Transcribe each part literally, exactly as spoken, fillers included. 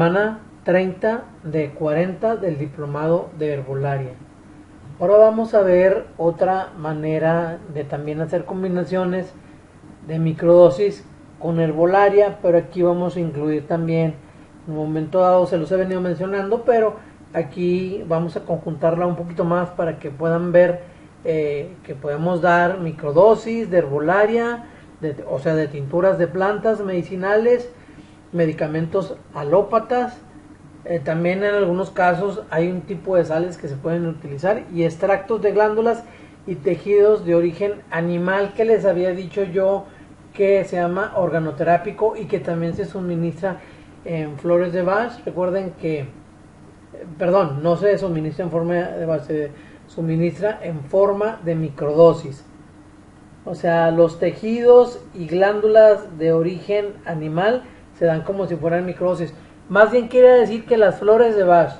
semana treinta de cuarenta del Diplomado de Herbolaria. Ahora vamos a ver otra manera de también hacer combinaciones de microdosis con herbolaria, pero aquí vamos a incluir también, en un momento dado se los he venido mencionando, pero aquí vamos a conjuntarla un poquito más para que puedan ver eh, que podemos dar microdosis de herbolaria, de, o sea de tinturas de plantas medicinales, medicamentos alópatas, eh, también en algunos casos hay un tipo de sales que se pueden utilizar y extractos de glándulas y tejidos de origen animal que les había dicho yo que se llama organoterápico y que también se suministra en Flores de Bach. Recuerden que, perdón, no se suministra en forma de Bach, se suministra en forma de microdosis. O sea, los tejidos y glándulas de origen animal se dan como si fueran microdosis. Más bien quiere decir que las Flores de Bach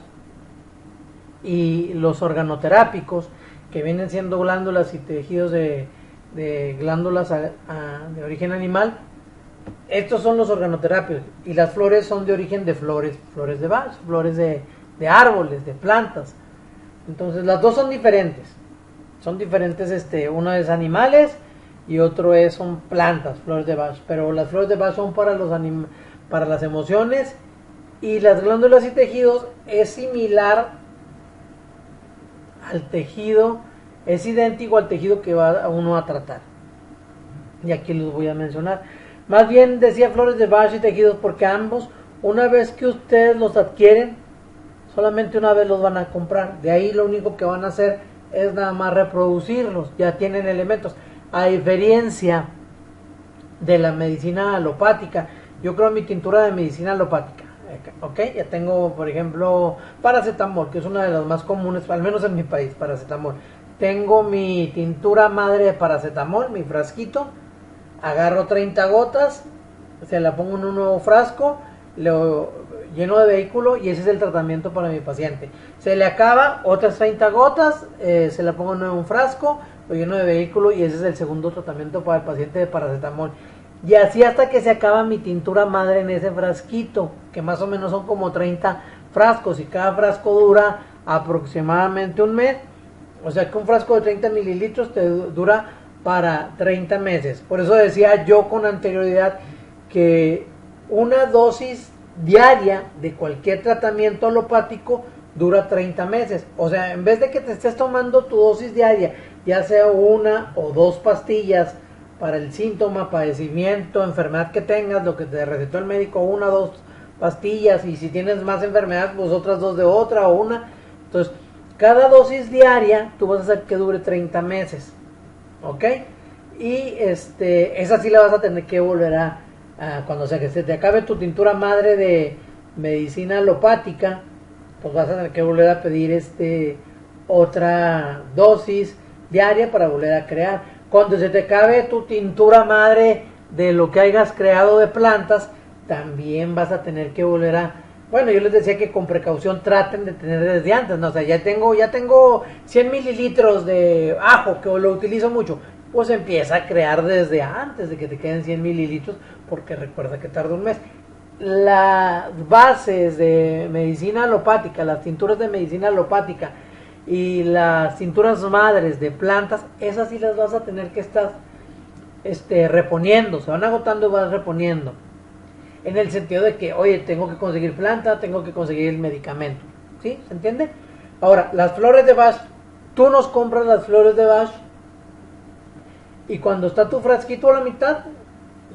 y los organoterápicos, que vienen siendo glándulas y tejidos de, de glándulas a, a, de origen animal, estos son los organoterápicos, y las flores son de origen de flores, flores de Bach, flores de, de árboles, de plantas. Entonces las dos son diferentes, son diferentes, este, uno es animales y otro es, son plantas, Flores de Bach, pero las Flores de Bach son para, los anim, para las emociones, y las glándulas y tejidos es similar al tejido, es idéntico al tejido que va uno a tratar, y aquí los voy a mencionar. Más bien decía Flores de Bach y tejidos porque ambos, una vez que ustedes los adquieren, solamente una vez los van a comprar, de ahí lo único que van a hacer es nada más reproducirlos, ya tienen elementos, a diferencia de la medicina alopática. Yo creo mi tintura de medicina alopática, ok, ya tengo por ejemplo paracetamol, que es una de las más comunes, al menos en mi país, paracetamol. Tengo mi tintura madre de paracetamol, mi frasquito, agarro treinta gotas, se la pongo en un nuevo frasco, lo lleno de vehículo y ese es el tratamiento para mi paciente. Se le acaba, otras treinta gotas, eh, se la pongo en un frasco, lo lleno de vehículo y ese es el segundo tratamiento para el paciente de paracetamol. Y así hasta que se acaba mi tintura madre en ese frasquito, que más o menos son como treinta frascos, y cada frasco dura aproximadamente un mes. O sea que un frasco de treinta mililitros te dura para treinta meses. Por eso decía yo con anterioridad que una dosis diaria de cualquier tratamiento alopático dura treinta meses. O sea, en vez de que te estés tomando tu dosis diaria, ya sea una o dos pastillas para el síntoma, padecimiento, enfermedad que tengas, lo que te recetó el médico, una o dos pastillas, y si tienes más enfermedades, pues otras dos de otra o una. Entonces, cada dosis diaria tú vas a hacer que dure treinta meses, ¿ok? Y este, esa sí la vas a tener que volver a, a cuando sea que se te acabe tu tintura madre de medicina alopática, pues vas a tener que volver a pedir este otra dosis diaria para volver a crear. Cuando se te acabe tu tintura madre de lo que hayas creado de plantas, también vas a tener que volver a... Bueno, yo les decía que con precaución traten de tener desde antes, ¿no? O sea, ya tengo, ya tengo cien mililitros de ajo, que lo utilizo mucho. Pues empieza a crear desde antes de que te queden cien mililitros, porque recuerda que tarda un mes. Las bases de medicina alopática, las tinturas de medicina alopática, y las tinturas madres de plantas, esas sí las vas a tener que estar este, reponiendo, se van agotando y vas reponiendo. En el sentido de que, oye, tengo que conseguir planta, tengo que conseguir el medicamento. ¿Sí? ¿Se entiende? Ahora, las Flores de Bach, tú nos compras las Flores de Bach y cuando está tu frasquito a la mitad,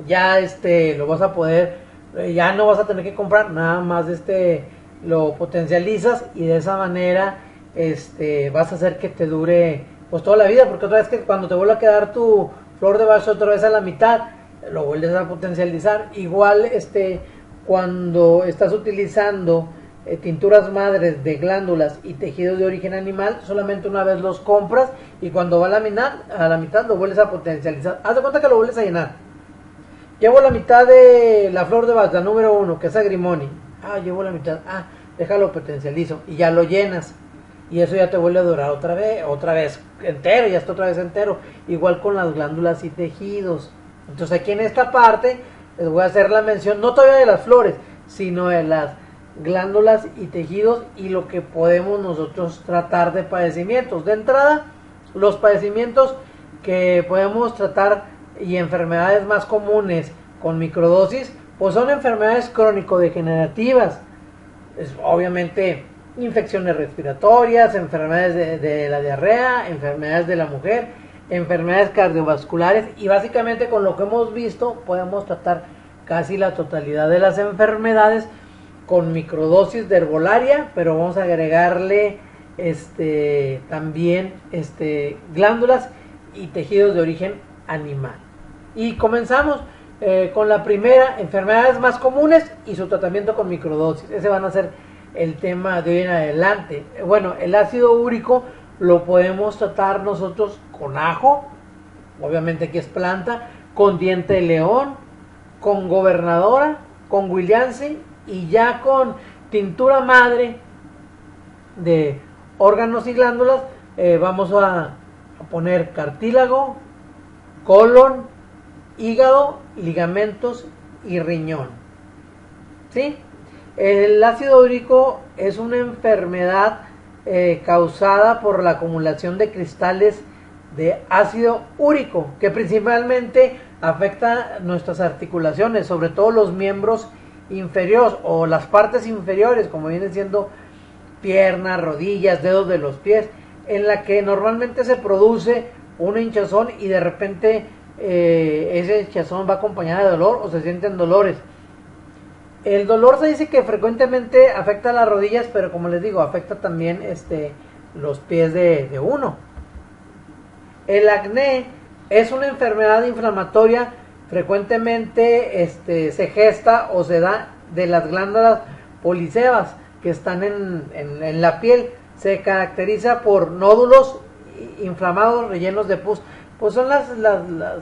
ya este, lo vas a poder, ya no vas a tener que comprar, nada más este, lo potencializas y de esa manera... Este, vas a hacer que te dure pues toda la vida, porque otra vez que cuando te vuelva a quedar tu Flor de Bach otra vez a la mitad, lo vuelves a potencializar. Igual este, cuando estás utilizando eh, tinturas madres de glándulas y tejidos de origen animal, solamente una vez los compras y cuando va a la mitad, a la mitad lo vuelves a potencializar. Haz de cuenta que lo vuelves a llenar. Llevo la mitad de la Flor de Bach, la número uno, que es Agrimoni. Ah, llevo la mitad. Ah, déjalo potencializo y ya lo llenas. Y eso ya te vuelve a durar otra vez, otra vez entero, ya está otra vez entero. Igual con las glándulas y tejidos. Entonces aquí en esta parte les voy a hacer la mención, no todavía de las flores, sino de las glándulas y tejidos y lo que podemos nosotros tratar de padecimientos. De entrada, los padecimientos que podemos tratar y enfermedades más comunes con microdosis, pues son enfermedades crónico-degenerativas, es, obviamente infecciones respiratorias, enfermedades de, de la diarrea, enfermedades de la mujer, enfermedades cardiovasculares, y básicamente con lo que hemos visto podemos tratar casi la totalidad de las enfermedades con microdosis de herbolaria, pero vamos a agregarle este, también este, glándulas y tejidos de origen animal. Y comenzamos eh, con la primera, enfermedades más comunes y su tratamiento con microdosis. Ese van a ser el tema de hoy en adelante. Bueno, el ácido úrico lo podemos tratar nosotros con ajo, obviamente aquí es planta, con diente de león, con gobernadora, con Williamson, y ya con tintura madre de órganos y glándulas eh, vamos a, a poner cartílago, colon, hígado, ligamentos y riñón. ¿Sí? El ácido úrico es una enfermedad eh, causada por la acumulación de cristales de ácido úrico que principalmente afecta nuestras articulaciones, sobre todo los miembros inferiores o las partes inferiores, como vienen siendo piernas, rodillas, dedos de los pies, en la que normalmente se produce un hinchazón y de repente eh, ese hinchazón va acompañado de dolor o se sienten dolores. El dolor se dice que frecuentemente afecta a las rodillas, pero como les digo, afecta también este, los pies de, de uno. El acné es una enfermedad inflamatoria, frecuentemente este, se gesta o se da de las glándulas polisebas que están en, en, en la piel. Se caracteriza por nódulos inflamados rellenos de pus, pues son las, las, las,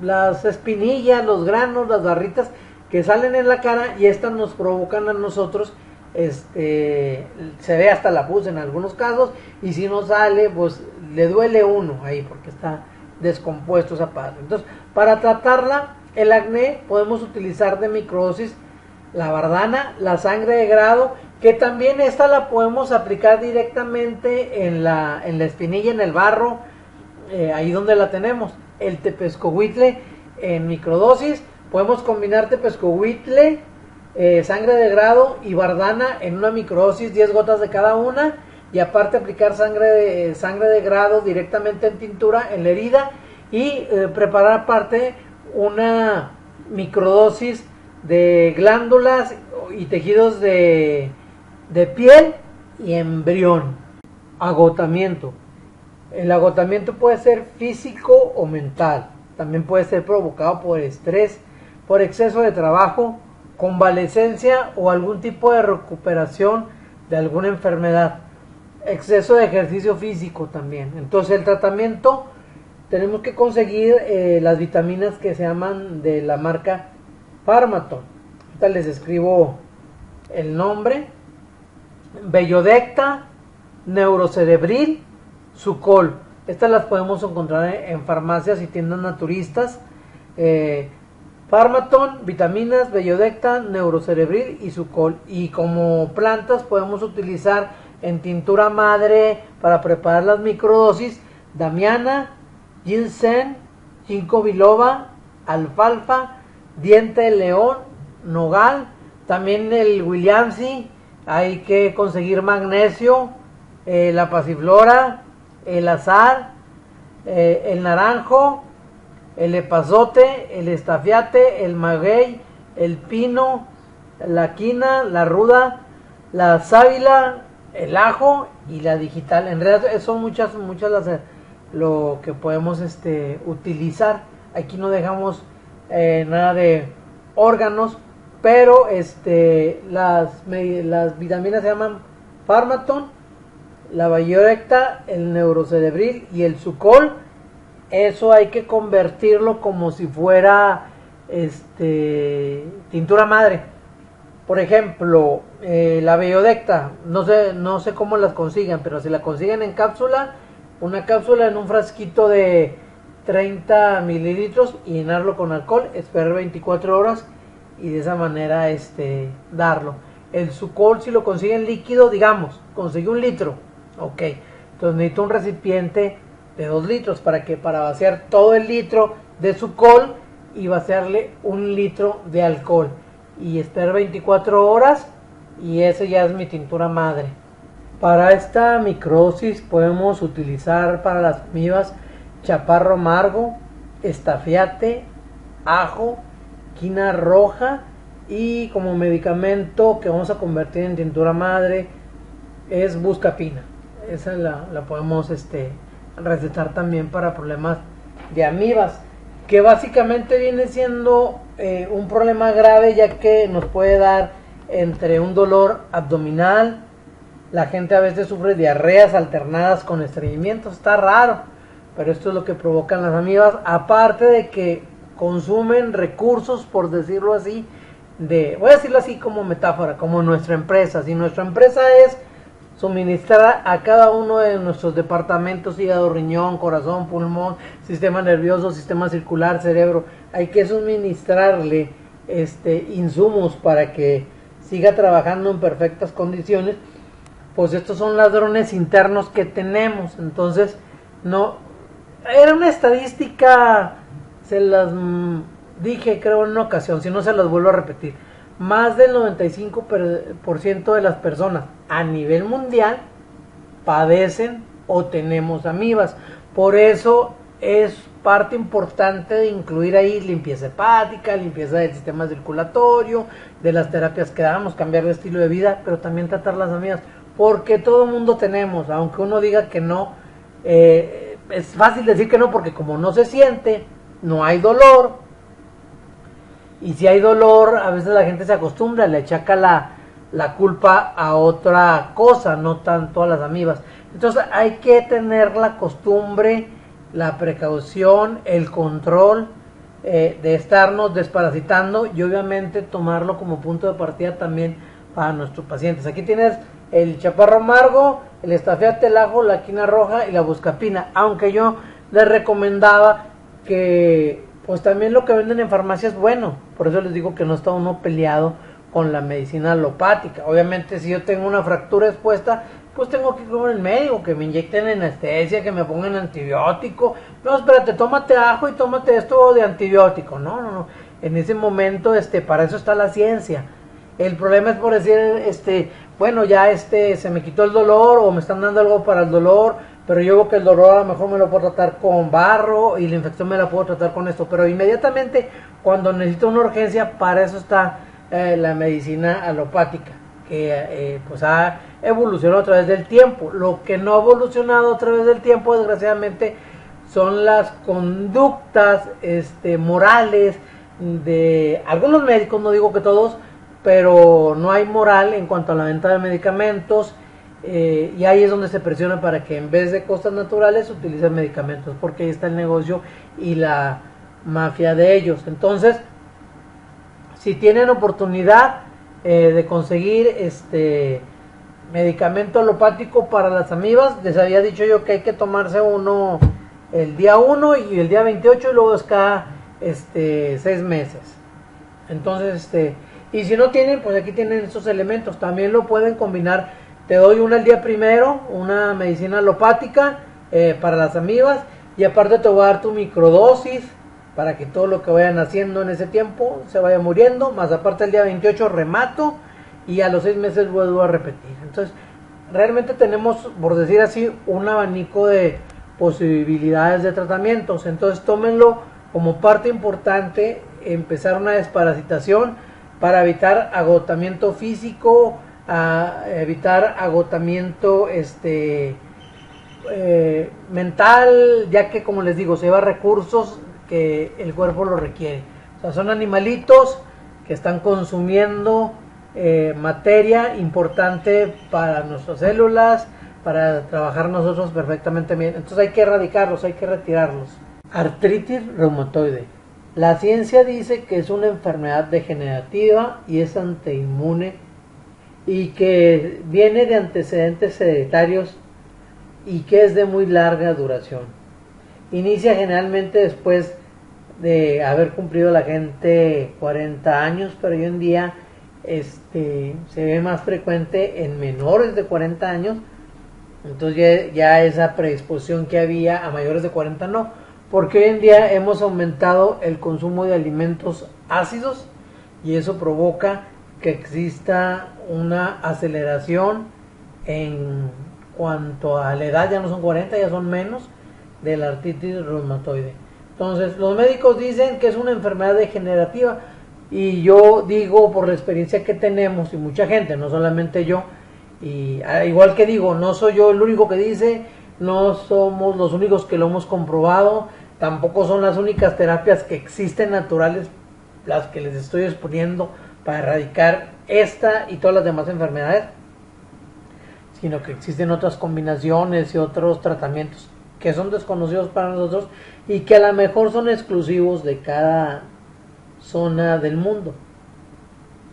las espinillas, los granos, las barritas que salen en la cara, y estas nos provocan a nosotros, este, se ve hasta la pus en algunos casos, y si no sale, pues le duele uno ahí porque está descompuesto esa parte. Entonces, para tratarla, el acné podemos utilizar de microdosis la bardana, la sangre de grado, que también esta la podemos aplicar directamente en la, en la espinilla, en el barro, eh, ahí donde la tenemos. El tepezcohuitle en microdosis, podemos combinar tepezcohuitle, eh, sangre de grado y bardana en una microdosis, diez gotas de cada una, y aparte aplicar sangre de, sangre de grado directamente en tintura en la herida, y eh, preparar aparte una microdosis de glándulas y tejidos de, de piel y embrión. Agotamiento. El agotamiento puede ser físico o mental. También puede ser provocado por estrés, por exceso de trabajo, convalecencia o algún tipo de recuperación de alguna enfermedad. Exceso de ejercicio físico también. Entonces, el tratamiento, tenemos que conseguir eh, las vitaminas que se llaman de la marca Pharmaton. Ahorita les escribo el nombre. Bayodecta, Neurocerebril, Sucol. Estas las podemos encontrar en farmacias y tiendas naturistas. Eh, Pharmaton, vitaminas, Bayodecta, Neurocerebril y Sucol. Y como plantas podemos utilizar en tintura madre para preparar las microdosis damiana, ginseng, ginkgo biloba, alfalfa, diente de león, nogal, también el Williamsi, hay que conseguir magnesio, eh, la pasiflora, el azar, eh, el naranjo, el epazote, el estafiate, el maguey, el pino, la quina, la ruda, la sábila, el ajo y la digital. En realidad son muchas, muchas las lo que podemos este, utilizar. Aquí no dejamos Eh, nada de órganos, pero este las, me, las vitaminas se llaman Pharmaton, la Bayodecta, el Neurocerebril y el Sucol. Eso hay que convertirlo como si fuera este tintura madre. Por ejemplo, eh, la Bayodecta, no sé, no sé cómo las consigan, pero si la consiguen en cápsula, una cápsula en un frasquito de treinta mililitros y llenarlo con alcohol, esperar veinticuatro horas y de esa manera este, darlo. El Sucol, si lo consigue en líquido, digamos, consigue un litro, ok, entonces necesito un recipiente de dos litros para que para vaciar todo el litro de Sucol y vaciarle un litro de alcohol y esperar veinticuatro horas, y esa ya es mi tintura madre. Para esta microsis podemos utilizar para las amibas chaparro amargo, estafiate, ajo, quina roja, y como medicamento que vamos a convertir en tintura madre es buscapina. Esa la, la podemos este, recetar también para problemas de amibas, que básicamente viene siendo eh, un problema grave, ya que nos puede dar entre un dolor abdominal. La gente a veces sufre diarreas alternadas con estreñimiento, está raro, pero esto es lo que provocan las amibas, aparte de que consumen recursos, por decirlo así, de, voy a decirlo así como metáfora, como nuestra empresa. Si nuestra empresa es suministrar a cada uno de nuestros departamentos, hígado, riñón, corazón, pulmón, sistema nervioso, sistema circular, cerebro, hay que suministrarle este, insumos para que siga trabajando en perfectas condiciones, pues estos son ladrones internos que tenemos. Entonces, no, era una estadística, se las dije creo en una ocasión, si no se las vuelvo a repetir, más del noventa y cinco por ciento de las personas a nivel mundial padecen o tenemos amibas. Por eso es parte importante de incluir ahí limpieza hepática, limpieza del sistema circulatorio, de las terapias que damos, cambiar de estilo de vida, pero también tratar las amibas, porque todo el mundo tenemos, aunque uno diga que no. Eh, es fácil decir que no, porque como no se siente, no hay dolor, y si hay dolor a veces la gente se acostumbra, le achaca la, la culpa a otra cosa, no tanto a las amibas. Entonces hay que tener la costumbre, la precaución, el control eh, de estarnos desparasitando, y obviamente tomarlo como punto de partida también para nuestros pacientes. Aquí tienes el chaparro amargo, el estafiate, el ajo, la quina roja y la buscapina, aunque yo les recomendaba que pues también lo que venden en farmacia es bueno. Por eso les digo que no está uno peleado con la medicina alopática. Obviamente si yo tengo una fractura expuesta, pues tengo que ir con el médico, que me inyecten anestesia, que me pongan antibiótico. No, espérate, tómate ajo y tómate esto de antibiótico. No, no, no, en ese momento este, para eso está la ciencia. El problema es por decir, este, bueno, ya este, se me quitó el dolor o me están dando algo para el dolor, pero yo veo que el dolor a lo mejor me lo puedo tratar con barro y la infección me la puedo tratar con esto. Pero inmediatamente cuando necesito una urgencia, para eso está eh, la medicina alopática, que eh, pues ha evolucionado a través del tiempo. Lo que no ha evolucionado a través del tiempo, desgraciadamente, son las conductas este, morales de algunos médicos, no digo que todos, pero no hay moral en cuanto a la venta de medicamentos, eh, y ahí es donde se presiona para que en vez de cosas naturales utilicen medicamentos, porque ahí está el negocio y la mafia de ellos. Entonces, si tienen oportunidad eh, de conseguir este medicamento alopático para las amibas, les había dicho yo que hay que tomarse uno el día uno y el día veintiocho, y luego es cada este, seis meses. Entonces, este... y si no tienen, pues aquí tienen estos elementos. También lo pueden combinar. Te doy una al día primero, una medicina alopática eh, para las amibas, y aparte te voy a dar tu microdosis para que todo lo que vayan haciendo en ese tiempo se vaya muriendo. Más aparte el día veintiocho remato, y a los seis meses vuelvo a repetir. Entonces realmente tenemos, por decir así, un abanico de posibilidades de tratamientos. Entonces tómenlo como parte importante, empezar una desparasitación para evitar agotamiento físico, a evitar agotamiento este, eh, mental, ya que como les digo, se lleva recursos que el cuerpo lo requiere. O sea, son animalitos que están consumiendo eh, materia importante para nuestras células, para trabajar nosotros perfectamente bien. Entonces hay que erradicarlos, hay que retirarlos. Artritis reumatoide. La ciencia dice que es una enfermedad degenerativa y es antiinmune, y que viene de antecedentes hereditarios y que es de muy larga duración. Inicia generalmente después de haber cumplido la gente cuarenta años, pero hoy en día este, se ve más frecuente en menores de cuarenta años. Entonces ya, ya esa predisposición que había a mayores de cuarenta no, porque hoy en día hemos aumentado el consumo de alimentos ácidos y eso provoca que exista una aceleración en cuanto a la edad, ya no son cuarenta, ya son menos, de la artritis reumatoide. Entonces los médicos dicen que es una enfermedad degenerativa y yo digo por la experiencia que tenemos y mucha gente, no solamente yo, y igual que digo, no soy yo el único que dice, no somos los únicos que lo hemos comprobado, tampoco son las únicas terapias que existen naturales las que les estoy exponiendo para erradicar esta y todas las demás enfermedades, sino que existen otras combinaciones y otros tratamientos que son desconocidos para nosotros y que a lo mejor son exclusivos de cada zona del mundo.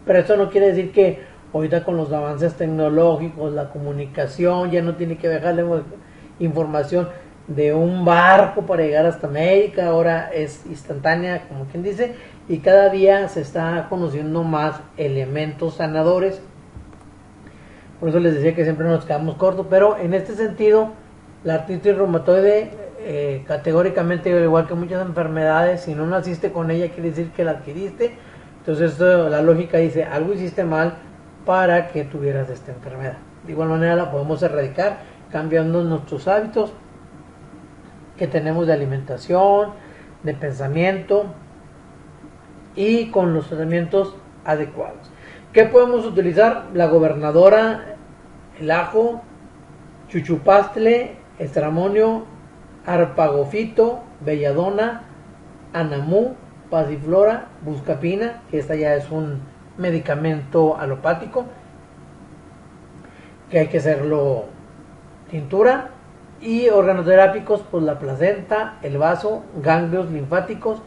Pero esto no quiere decir que ahorita con los avances tecnológicos, la comunicación, ya no tiene que dejarle información de un barco para llegar hasta América, ahora es instantánea, como quien dice, y cada día se está conociendo más elementos sanadores. Por eso les decía que siempre nos quedamos cortos, pero en este sentido la artritis reumatoide eh, categóricamente, igual que muchas enfermedades, si no naciste con ella quiere decir que la adquiriste. Entonces esto, la lógica dice algo hiciste mal para que tuvieras esta enfermedad. De igual manera la podemos erradicar cambiando nuestros hábitos que tenemos de alimentación, de pensamiento y con los tratamientos adecuados. ¿Qué podemos utilizar? La gobernadora, el ajo, chuchupastle, estramonio, arpagofito, belladona, anamú, pasiflora, buscapina, que esta ya es un medicamento alopático que hay que hacerlo tintura, y organoterápicos, pues la placenta, el vaso, ganglios linfáticos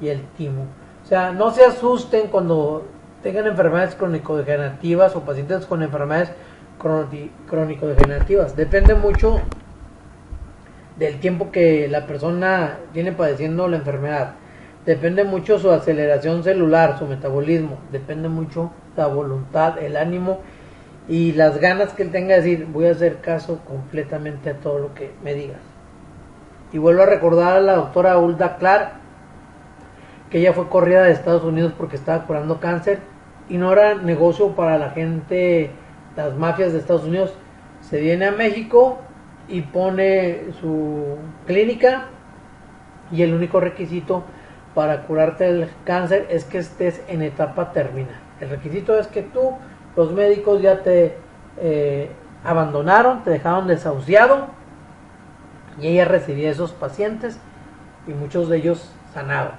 y el timo. O sea, no se asusten cuando tengan enfermedades crónico-degenerativas o pacientes con enfermedades crónico-degenerativas. Depende mucho del tiempo que la persona tiene padeciendo la enfermedad. Depende mucho su aceleración celular, su metabolismo. Depende mucho la voluntad, el ánimo y las ganas que él tenga de decir, voy a hacer caso completamente a todo lo que me digas. Y vuelvo a recordar a la doctora Hulda Clark, que ella fue corrida de Estados Unidos porque estaba curando cáncer y no era negocio para la gente, las mafias de Estados Unidos. Se viene a México y pone su clínica y el único requisito para curarte el cáncer es que estés en etapa terminal. El requisito es que tú, los médicos ya te eh, abandonaron, te dejaron desahuciado, y ella recibía esos pacientes y muchos de ellos sanaban.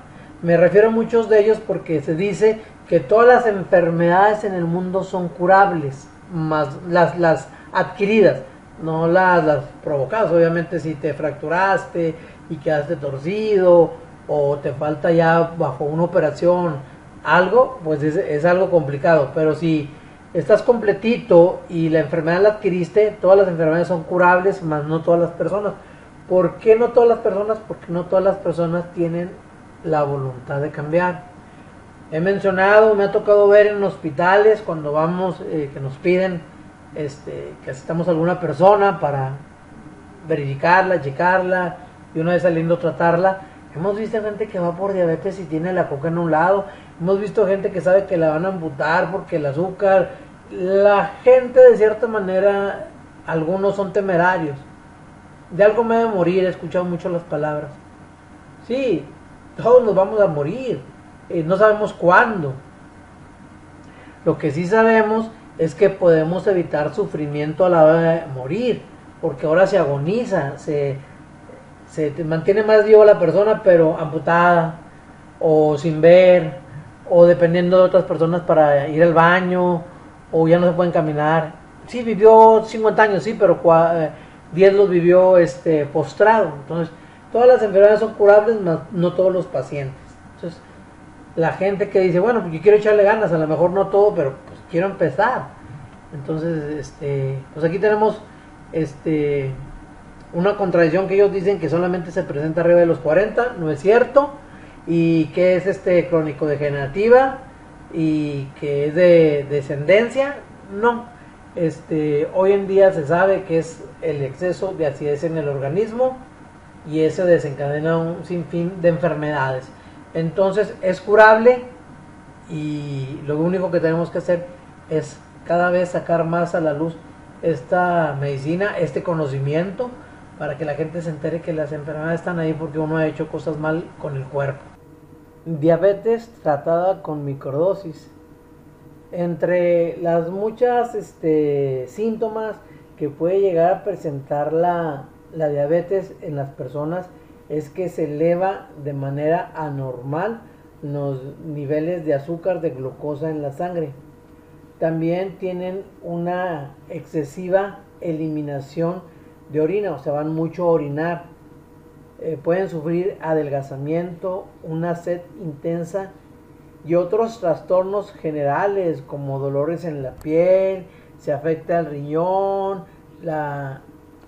Me refiero a muchos de ellos porque se dice que todas las enfermedades en el mundo son curables, más las, las adquiridas, no las, las provocadas. Obviamente si te fracturaste y quedaste torcido o te falta ya bajo una operación algo, pues es, es algo complicado. Pero si estás completito y la enfermedad la adquiriste, todas las enfermedades son curables, más no todas las personas. ¿Por qué no todas las personas? Porque no todas las personas tienen la voluntad de cambiar. He mencionado, me ha tocado ver en hospitales cuando vamos, eh, que nos piden este, que asistamos a alguna persona para verificarla, checarla y una vez saliendo tratarla. Hemos visto gente que va por diabetes y tiene la coca en un lado, hemos visto gente que sabe que la van a amputar porque el azúcar, la gente de cierta manera, algunos son temerarios, de algo me he de morir, he escuchado mucho las palabras, sí, todos nos vamos a morir, eh, no sabemos cuándo. Lo que sí sabemos es que podemos evitar sufrimiento a la hora de morir, porque ahora se agoniza, se, se mantiene más viva la persona, pero amputada, o sin ver, o dependiendo de otras personas para ir al baño, o ya no se pueden caminar. Sí, vivió cincuenta años, sí, pero diez los vivió este, postrado. Entonces, todas las enfermedades son curables, más no todos los pacientes. Entonces, la gente que dice, bueno, yo quiero echarle ganas, a lo mejor no todo, pero pues quiero empezar. Entonces, este, pues aquí tenemos este, una contradicción que ellos dicen que solamente se presenta arriba de los cuarenta, no es cierto. y que es este crónico-degenerativa y que es de descendencia, no. Este, hoy en día se sabe que es el exceso de acidez en el organismo y eso desencadena un sinfín de enfermedades. Entonces es curable y lo único que tenemos que hacer es cada vez sacar más a la luz esta medicina, este conocimiento, para que la gente se entere que las enfermedades están ahí porque uno ha hecho cosas mal con el cuerpo. Diabetes tratada con microdosis. Entre las muchas este, síntomas que puede llegar a presentar la, la diabetes en las personas es que se eleva de manera anormal los niveles de azúcar, de glucosa en la sangre. También tienen una excesiva eliminación de orina, o sea, van mucho a orinar. Eh, pueden sufrir adelgazamiento, una sed intensa y otros trastornos generales como dolores en la piel, se afecta el riñón, la,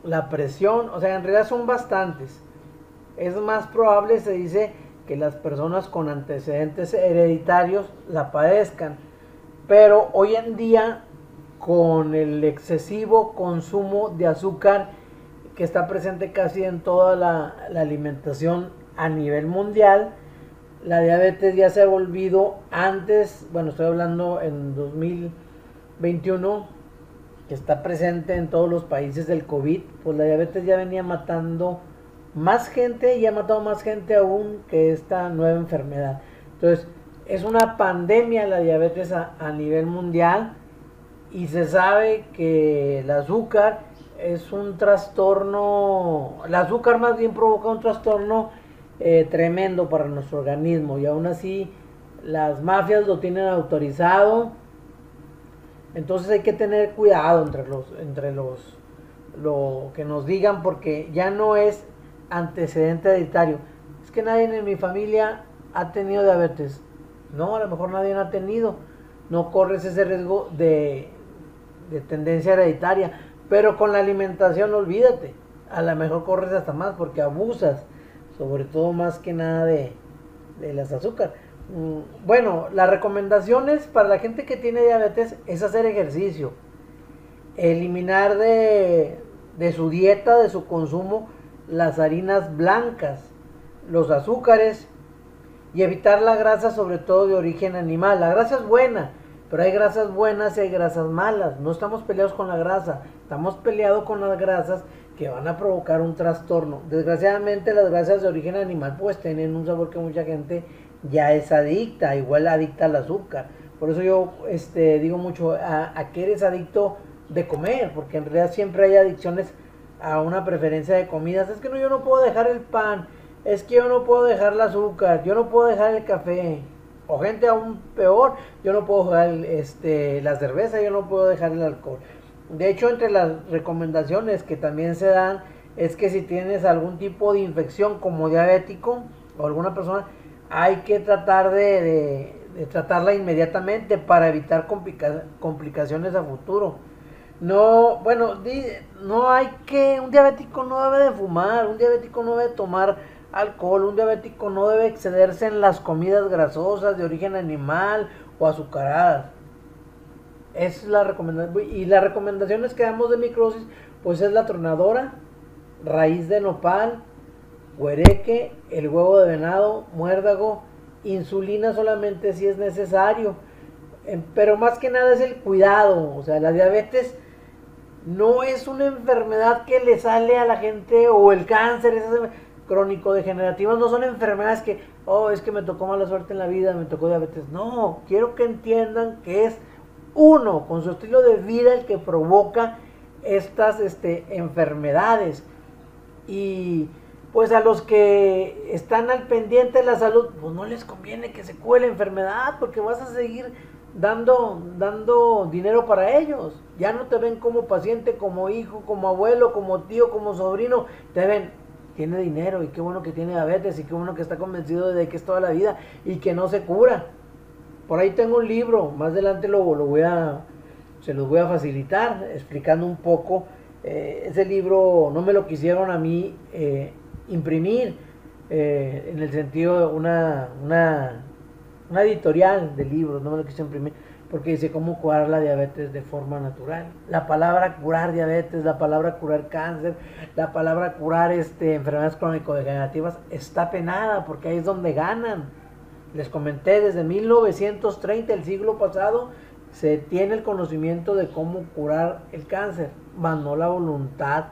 la presión, o sea, en realidad son bastantes. Es más probable, se dice, que las personas con antecedentes hereditarios la padezcan. Pero hoy en día, con el excesivo consumo de azúcar que está presente casi en toda la, la alimentación a nivel mundial, la diabetes ya se ha volvido antes, bueno, estoy hablando en dos mil veintiuno, que está presente en todos los países del COVID, pues la diabetes ya venía matando más gente y ha matado más gente aún que esta nueva enfermedad. Entonces, es una pandemia la diabetes a, a nivel mundial y se sabe que el azúcar es un trastorno, el azúcar más bien provoca un trastorno eh, tremendo para nuestro organismo y aún así las mafias lo tienen autorizado. Entonces hay que tener cuidado entre los, entre los, lo que nos digan, porque ya no es antecedente hereditario. Es que nadie en mi familia ha tenido diabetes. No, a lo mejor nadie ha tenido, no corres ese riesgo de, de tendencia hereditaria, pero con la alimentación olvídate, a lo mejor corres hasta más porque abusas, sobre todo más que nada de, de las azúcares. Bueno, las recomendaciones para la gente que tiene diabetes es hacer ejercicio, eliminar de, de su dieta, de su consumo, las harinas blancas, los azúcares, y evitar la grasa, sobre todo de origen animal. La grasa es buena, pero hay grasas buenas y hay grasas malas. No estamos peleados con la grasa, estamos peleados con las grasas que van a provocar un trastorno. Desgraciadamente las grasas de origen animal pues tienen un sabor que mucha gente ya es adicta, igual adicta al azúcar. Por eso yo este, digo mucho a, a que eres adicto de comer, porque en realidad siempre hay adicciones a una preferencia de comidas. Es que no, yo no puedo dejar el pan. Es que yo no puedo dejar el azúcar, yo no puedo dejar el café, o gente aún peor, yo no puedo dejar este, la cerveza, yo no puedo dejar el alcohol. De hecho, entre las recomendaciones que también se dan, es que si tienes algún tipo de infección como diabético, o alguna persona, hay que tratar de, de, de tratarla inmediatamente para evitar complica, complicaciones a futuro. No, bueno, no hay que, un diabético no debe de fumar, un diabético no debe tomar alcohol, un diabético no debe excederse en las comidas grasosas de origen animal o azucaradas. Es la recomendación. Y las recomendaciones que damos de microdosis pues es la tronadora, raíz de nopal, huereque, el huevo de venado, muérdago, insulina solamente si es necesario, pero más que nada es el cuidado. O sea, la diabetes no es una enfermedad que le sale a la gente, o el cáncer, esas crónico-degenerativas no son enfermedades que, oh, es que me tocó mala suerte en la vida, me tocó diabetes. No, quiero que entiendan que es uno, con su estilo de vida, el que provoca estas este, enfermedades. Y pues a los que están al pendiente de la salud, pues no les conviene que se cure la enfermedad, porque vas a seguir dando, dando dinero para ellos. Ya no te ven como paciente, como hijo, como abuelo, como tío, como sobrino, te ven, tiene dinero y qué bueno que tiene diabetes y qué bueno que está convencido de que es toda la vida y que no se cura. Por ahí tengo un libro, más adelante lo, lo voy a, se los voy a facilitar explicando un poco. Eh, ese libro no me lo quisieron a mí eh, imprimir, eh, en el sentido de una, una, una editorial de libros, no me lo quise imprimir, porque dice cómo curar la diabetes de forma natural. La palabra curar diabetes, la palabra curar cáncer, la palabra curar este, enfermedades crónico-degenerativas está penada, porque ahí es donde ganan. Les comenté, desde mil novecientos treinta, el siglo pasado, se tiene el conocimiento de cómo curar el cáncer, mas no la voluntad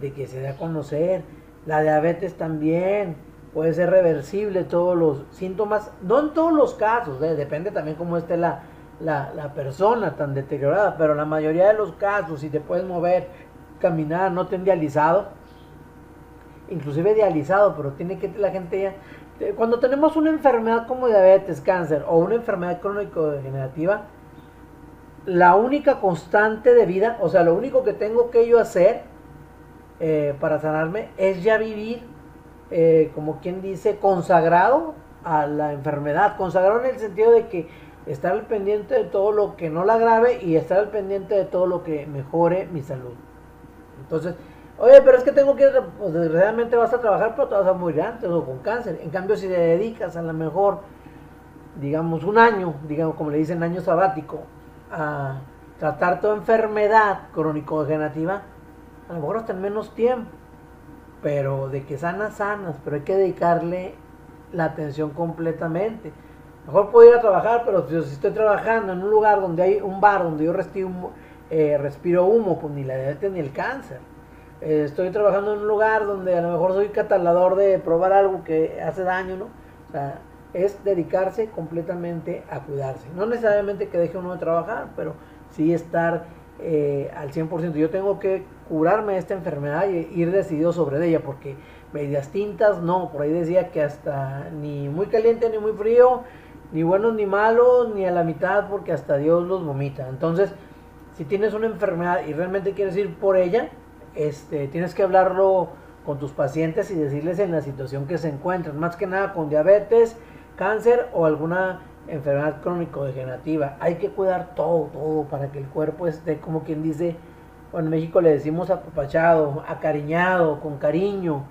de que se dé a conocer. La diabetes también puede ser reversible, todos los síntomas, no en todos los casos, ¿eh? Depende también cómo esté la, la, la persona tan deteriorada, pero la mayoría de los casos, si te puedes mover, caminar, no te han dializado, inclusive dializado, pero tiene que la gente ya... Cuando tenemos una enfermedad como diabetes, cáncer o una enfermedad crónico-degenerativa, la única constante de vida, o sea, lo único que tengo que yo hacer eh, para sanarme es ya vivir, eh, como quien dice, consagrado a la enfermedad. Consagrado en el sentido de que estar al pendiente de todo lo que no la agrave y estar al pendiente de todo lo que mejore mi salud. Entonces... Oye, pero es que tengo que ir, pues desgraciadamente vas a trabajar, pero te vas a morir antes o con cáncer. En cambio, si te dedicas a lo mejor, digamos, un año, digamos, como le dicen, año sabático, a tratar tu enfermedad crónico-degenerativa, a lo mejor hasta en menos tiempo. Pero de que sanas, sanas, pero hay que dedicarle la atención completamente. Mejor puedo ir a trabajar, pero si estoy trabajando en un lugar donde hay un bar, donde yo respiro humo, eh, respiro humo, pues ni la diabetes ni el cáncer. Estoy trabajando en un lugar donde a lo mejor soy catalogador de probar algo que hace daño, ¿no? O sea, es dedicarse completamente a cuidarse. No necesariamente que deje uno de trabajar, pero sí estar eh, al cien por ciento. Yo tengo que curarme de esta enfermedad y ir decidido sobre ella, porque medias tintas, no. Por ahí decía que hasta ni muy caliente ni muy frío, ni buenos ni malos, ni a la mitad, porque hasta Dios los vomita. Entonces, si tienes una enfermedad y realmente quieres ir por ella, Este, tienes que hablarlo con tus pacientes y decirles en la situación que se encuentran, más que nada con diabetes, cáncer o alguna enfermedad crónico-degenerativa. Hay que cuidar todo, todo, para que el cuerpo esté, como quien dice, bueno, en México le decimos apapachado, acariñado, con cariño,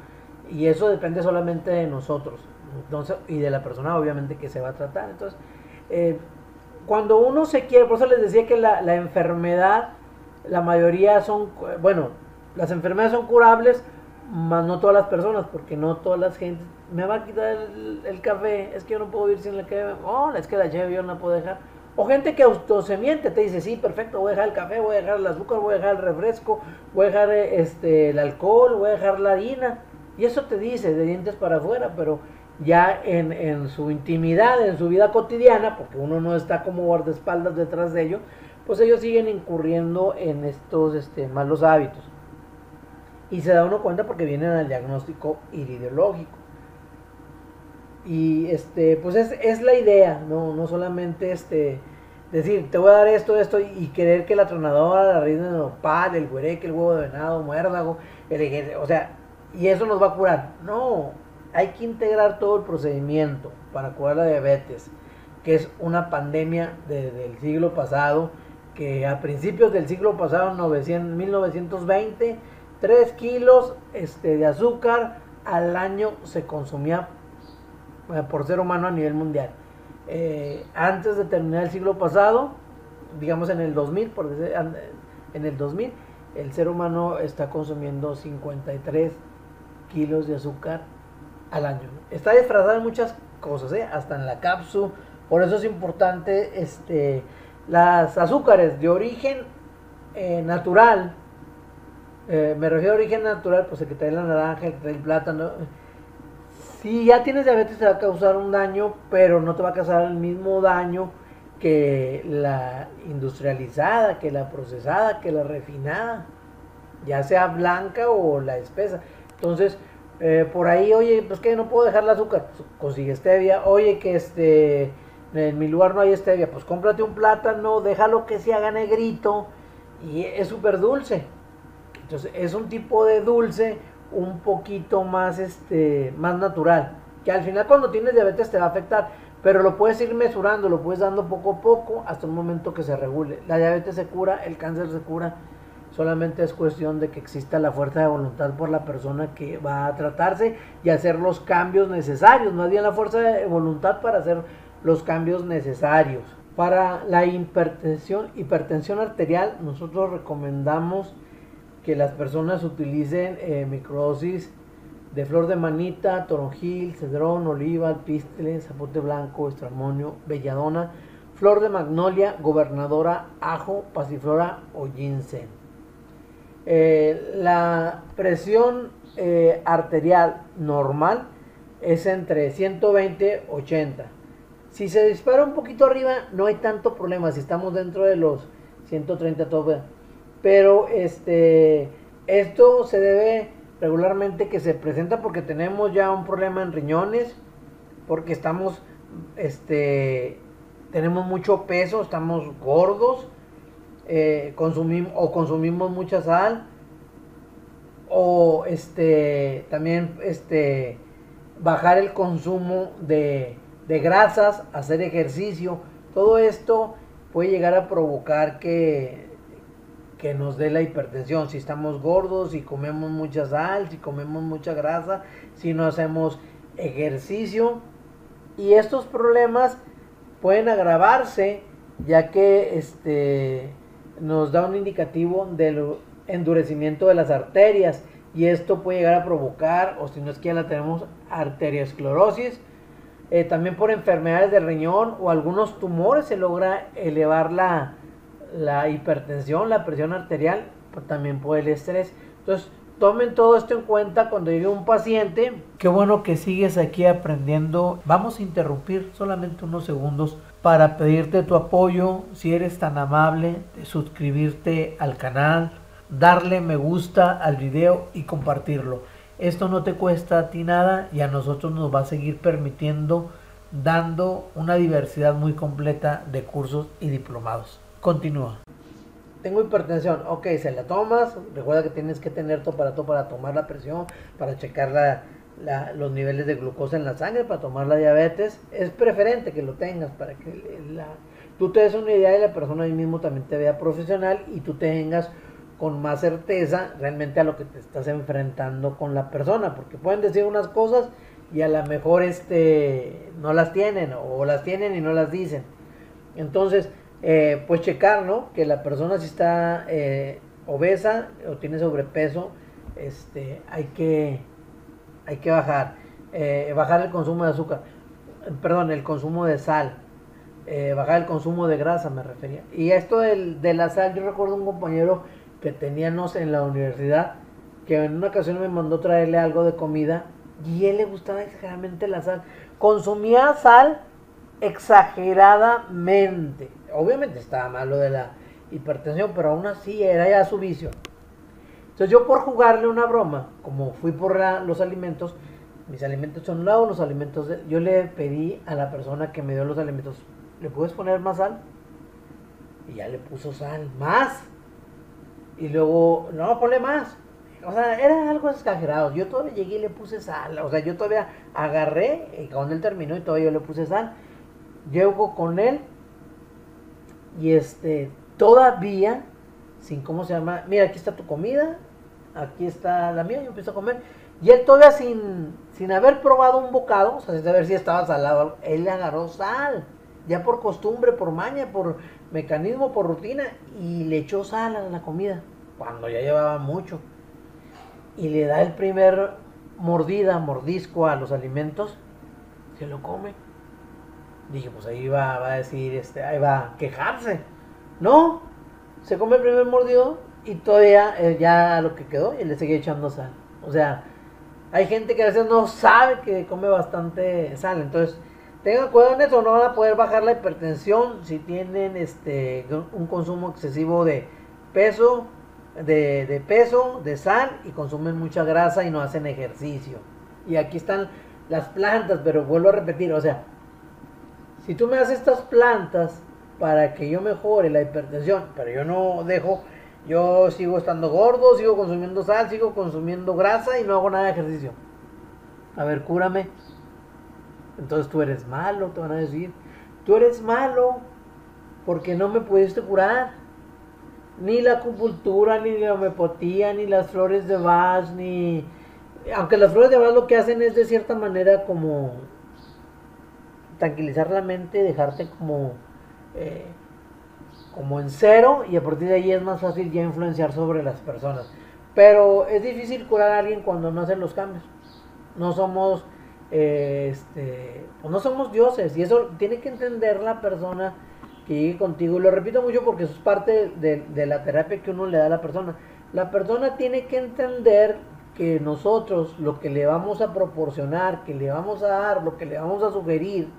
y eso depende solamente de nosotros, entonces, y de la persona obviamente que se va a tratar. Entonces, eh, cuando uno se quiere, por eso les decía que la, la enfermedad, la mayoría son, bueno, las enfermedades son curables, mas no todas las personas, porque no todas las gentes. Me va a quitar el, el café, es que yo no puedo vivir sin la que... Oh, es que la llevo, yo no la puedo dejar. O gente que auto se miente, te dice, sí, perfecto, voy a dejar el café, voy a dejar el azúcar, voy a dejar el refresco, voy a dejar este, el alcohol, voy a dejar la harina. Y eso te dice, de dientes para afuera, pero ya en, en su intimidad, en su vida cotidiana, porque uno no está como guardaespaldas detrás de ellos, pues ellos siguen incurriendo en estos este, malos hábitos. Y se da uno cuenta porque vienen al diagnóstico iridológico. Y este, pues es, es la idea, ¿no? No solamente este, decir, te voy a dar esto, esto, y querer que la tronadora, la raíz de nopal, el güereque, el huevo de venado, muérdago, el, o sea, y eso nos va a curar. No, hay que integrar todo el procedimiento para curar la diabetes, que es una pandemia desde el siglo pasado, que a principios del siglo pasado, mil novecientos veinte, tres kilos este, de azúcar al año se consumía por ser humano a nivel mundial. Eh, antes de terminar el siglo pasado, digamos en el dos mil, por decir, en el dos mil, el ser humano está consumiendo cincuenta y tres kilos de azúcar al año. Está disfrazado en muchas cosas, ¿eh? Hasta en la cápsula. Por eso es importante este, las azúcares de origen eh, natural. Eh, me refiero a origen natural, pues el que trae la naranja, el que trae el plátano. Si ya tienes diabetes te va a causar un daño, pero no te va a causar el mismo daño que la industrializada, que la procesada, que la refinada, ya sea blanca o la espesa. Entonces, eh, por ahí, oye, pues que no puedo dejar el azúcar, pues consigue stevia. Oye, que este, en mi lugar no hay stevia, pues cómprate un plátano, déjalo que se haga negrito y es súper dulce. Entonces es un tipo de dulce un poquito más, este, más natural, que al final cuando tienes diabetes te va a afectar, pero lo puedes ir mesurando, lo puedes dando poco a poco hasta un momento que se regule. La diabetes se cura, el cáncer se cura, Solamente es cuestión de que exista la fuerza de voluntad por la persona que va a tratarse y hacer los cambios necesarios, más bien la fuerza de voluntad para hacer los cambios necesarios. Para la hipertensión, hipertensión arterial, nosotros recomendamos que las personas utilicen eh, microdosis de flor de manita, toronjil, cedrón, oliva, alpístele, zapote blanco, estramonio, belladona, flor de magnolia, gobernadora, ajo, pasiflora o ginseng. Eh, la presión eh, arterial normal es entre ciento veinte y ochenta. Si se dispara un poquito arriba no hay tanto problema, si estamos dentro de los ciento treinta tope. Pero este, esto se debe regularmente que se presenta porque tenemos ya un problema en riñones, porque estamos, este, tenemos mucho peso, estamos gordos, eh, consumimos o consumimos mucha sal, o este, también este, bajar el consumo de, de grasas, hacer ejercicio. Todo esto puede llegar a provocar que que nos dé la hipertensión, si estamos gordos, si comemos mucha sal, si comemos mucha grasa, si no hacemos ejercicio. Y estos problemas pueden agravarse, ya que este, nos da un indicativo del endurecimiento de las arterias, y esto puede llegar a provocar, o si no es que ya la tenemos, arteriosclerosis. Eh, también por enfermedades del riñón o algunos tumores se logra elevar la la hipertensión, la presión arterial, pues también por el estrés. Entonces tomen todo esto en cuenta cuando llegue un paciente. Qué bueno que sigues aquí aprendiendo. Vamos a interrumpir solamente unos segundos para pedirte tu apoyo, si eres tan amable, de suscribirte al canal, darle me gusta al video y compartirlo. Esto no te cuesta a ti nada y a nosotros nos va a seguir permitiendo dando una diversidad muy completa de cursos y diplomados. Continúa. Tengo hipertensión, ok, se la tomas. Recuerda que tienes que tener tu aparato para tomar la presión, para checar la, la, los niveles de glucosa en la sangre, para tomar la diabetes. Es preferente que lo tengas para que la, tú te des una idea y la persona ahí mismo también te vea profesional y tú tengas con más certeza realmente a lo que te estás enfrentando con la persona, porque pueden decir unas cosas y a lo mejor este, no las tienen, o las tienen y no las dicen. Entonces Eh, pues checar, ¿no?, que la persona si está eh, obesa o tiene sobrepeso, este, hay que hay que bajar eh, bajar el consumo de azúcar, perdón, el consumo de sal, eh, bajar el consumo de grasa me refería. Y esto del, de la sal, yo recuerdo un compañero que teníamos en la universidad que en una ocasión me mandó traerle algo de comida y él le gustaba exageradamente la sal, consumía sal exageradamente. Obviamente estaba mal lo de la hipertensión, pero aún así era ya su vicio. Entonces yo, por jugarle una broma, como fui por la, los alimentos, mis alimentos son nuevos, los alimentos de, yo le pedí a la persona que me dio los alimentos, ¿le puedes poner más sal? Y ya le puso sal, más. Y luego, no, ponle más. O sea, era algo exagerado. Yo todavía llegué y le puse sal. O sea, yo todavía agarré, y cuando él terminó y todavía yo le puse sal. Llego con él y este, todavía, sin cómo se llama, mira, aquí está tu comida, aquí está la mía, yo empiezo a comer. Y él todavía sin, sin haber probado un bocado, o sea, sin saber si estaba salado, él le agarró sal, ya por costumbre, por maña, por mecanismo, por rutina, y le echó sal a la comida, cuando ya llevaba mucho. Y le da el primer mordida, mordisco a los alimentos, se lo come. Dije, pues ahí va, va a decir, este, ahí va a quejarse. No, se come el primer mordido y todavía eh, ya lo que quedó y le sigue echando sal. O sea, hay gente que a veces no sabe que come bastante sal. Entonces, tengan cuidado en eso, no van a poder bajar la hipertensión si tienen este un consumo excesivo de peso, de, de peso, de sal, y consumen mucha grasa y no hacen ejercicio. Y aquí están las plantas, pero vuelvo a repetir, o sea, si tú me das estas plantas para que yo mejore la hipertensión, pero yo no dejo, yo sigo estando gordo, sigo consumiendo sal, sigo consumiendo grasa y no hago nada de ejercicio. A ver, cúrame. Entonces tú eres malo, te van a decir. Tú eres malo porque no me pudiste curar. ni la acupuntura, ni la homeopatía, ni las flores de Bach, ni... Aunque las flores de Bach lo que hacen es de cierta manera como tranquilizar la mente, dejarte como eh, como en cero, y a partir de ahí es más fácil ya influenciar sobre las personas. Pero es difícil curar a alguien cuando no hacen los cambios. No somos eh, este, pues no somos dioses, y eso tiene que entender la persona que llegue contigo. Y lo repito mucho porque eso es parte de, de la terapia que uno le da a la persona. La persona tiene que entender que nosotros lo que le vamos a proporcionar, que le vamos a dar, lo que le vamos a sugerir,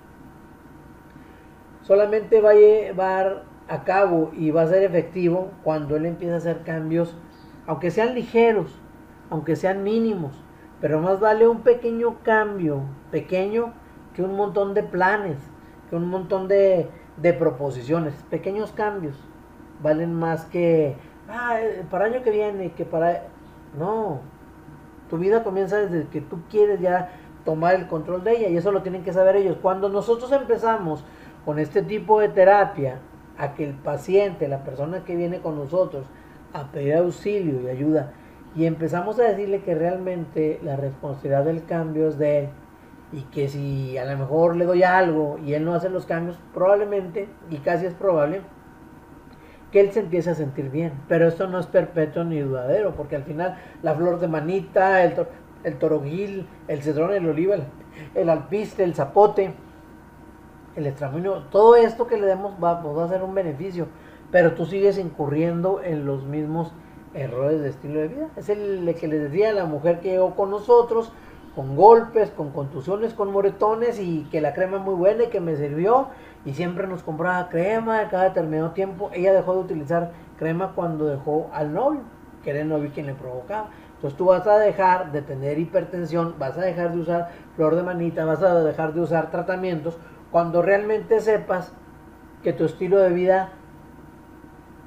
solamente va a llevar a cabo y va a ser efectivo cuando él empieza a hacer cambios, aunque sean ligeros, aunque sean mínimos, pero más vale un pequeño cambio, pequeño, que un montón de planes, que un montón de, de proposiciones. Pequeños cambios valen más que, ah, para el año que viene, que para... No, tu vida comienza desde que tú quieres ya tomar el control de ella, y eso lo tienen que saber ellos. Cuando nosotros empezamos con este tipo de terapia, a que el paciente, la persona que viene con nosotros, a pedir auxilio y ayuda, y empezamos a decirle que realmente la responsabilidad del cambio es de él, y que si a lo mejor le doy algo y él no hace los cambios, probablemente, y casi es probable, que él se empiece a sentir bien. Pero esto no es perpetuo ni duradero, porque al final la flor de manita, el, to el torojil, el cedrón, el olivo, el, el alpiste, el zapote, el estramino, todo esto que le demos va, pues va a ser un beneficio, pero tú sigues incurriendo en los mismos errores de estilo de vida. Es el, el que les decía, la mujer que llegó con nosotros, con golpes, con contusiones, con moretones, y que la crema es muy buena y que me sirvió, y siempre nos compraba crema cada determinado tiempo. Ella dejó de utilizar crema cuando dejó al novio, que era el novio quien le provocaba. Entonces tú vas a dejar de tener hipertensión, vas a dejar de usar flor de manita, vas a dejar de usar tratamientos, cuando realmente sepas que tu estilo de vida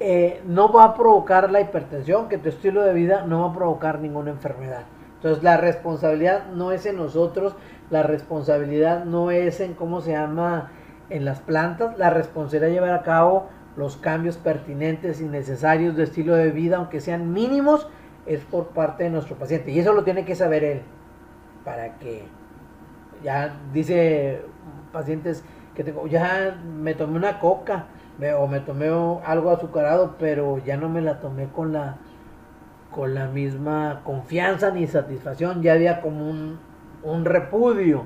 eh, no va a provocar la hipertensión, que tu estilo de vida no va a provocar ninguna enfermedad. Entonces la responsabilidad no es en nosotros, la responsabilidad no es en cómo se llama, en las plantas, la responsabilidad es llevar a cabo los cambios pertinentes y necesarios de estilo de vida, aunque sean mínimos, es por parte de nuestro paciente, y eso lo tiene que saber él, para que, ya dice pacientes que tengo, ya me tomé una coca me, o me tomé algo azucarado, pero ya no me la tomé con la con la misma confianza ni satisfacción, ya había como un, un repudio.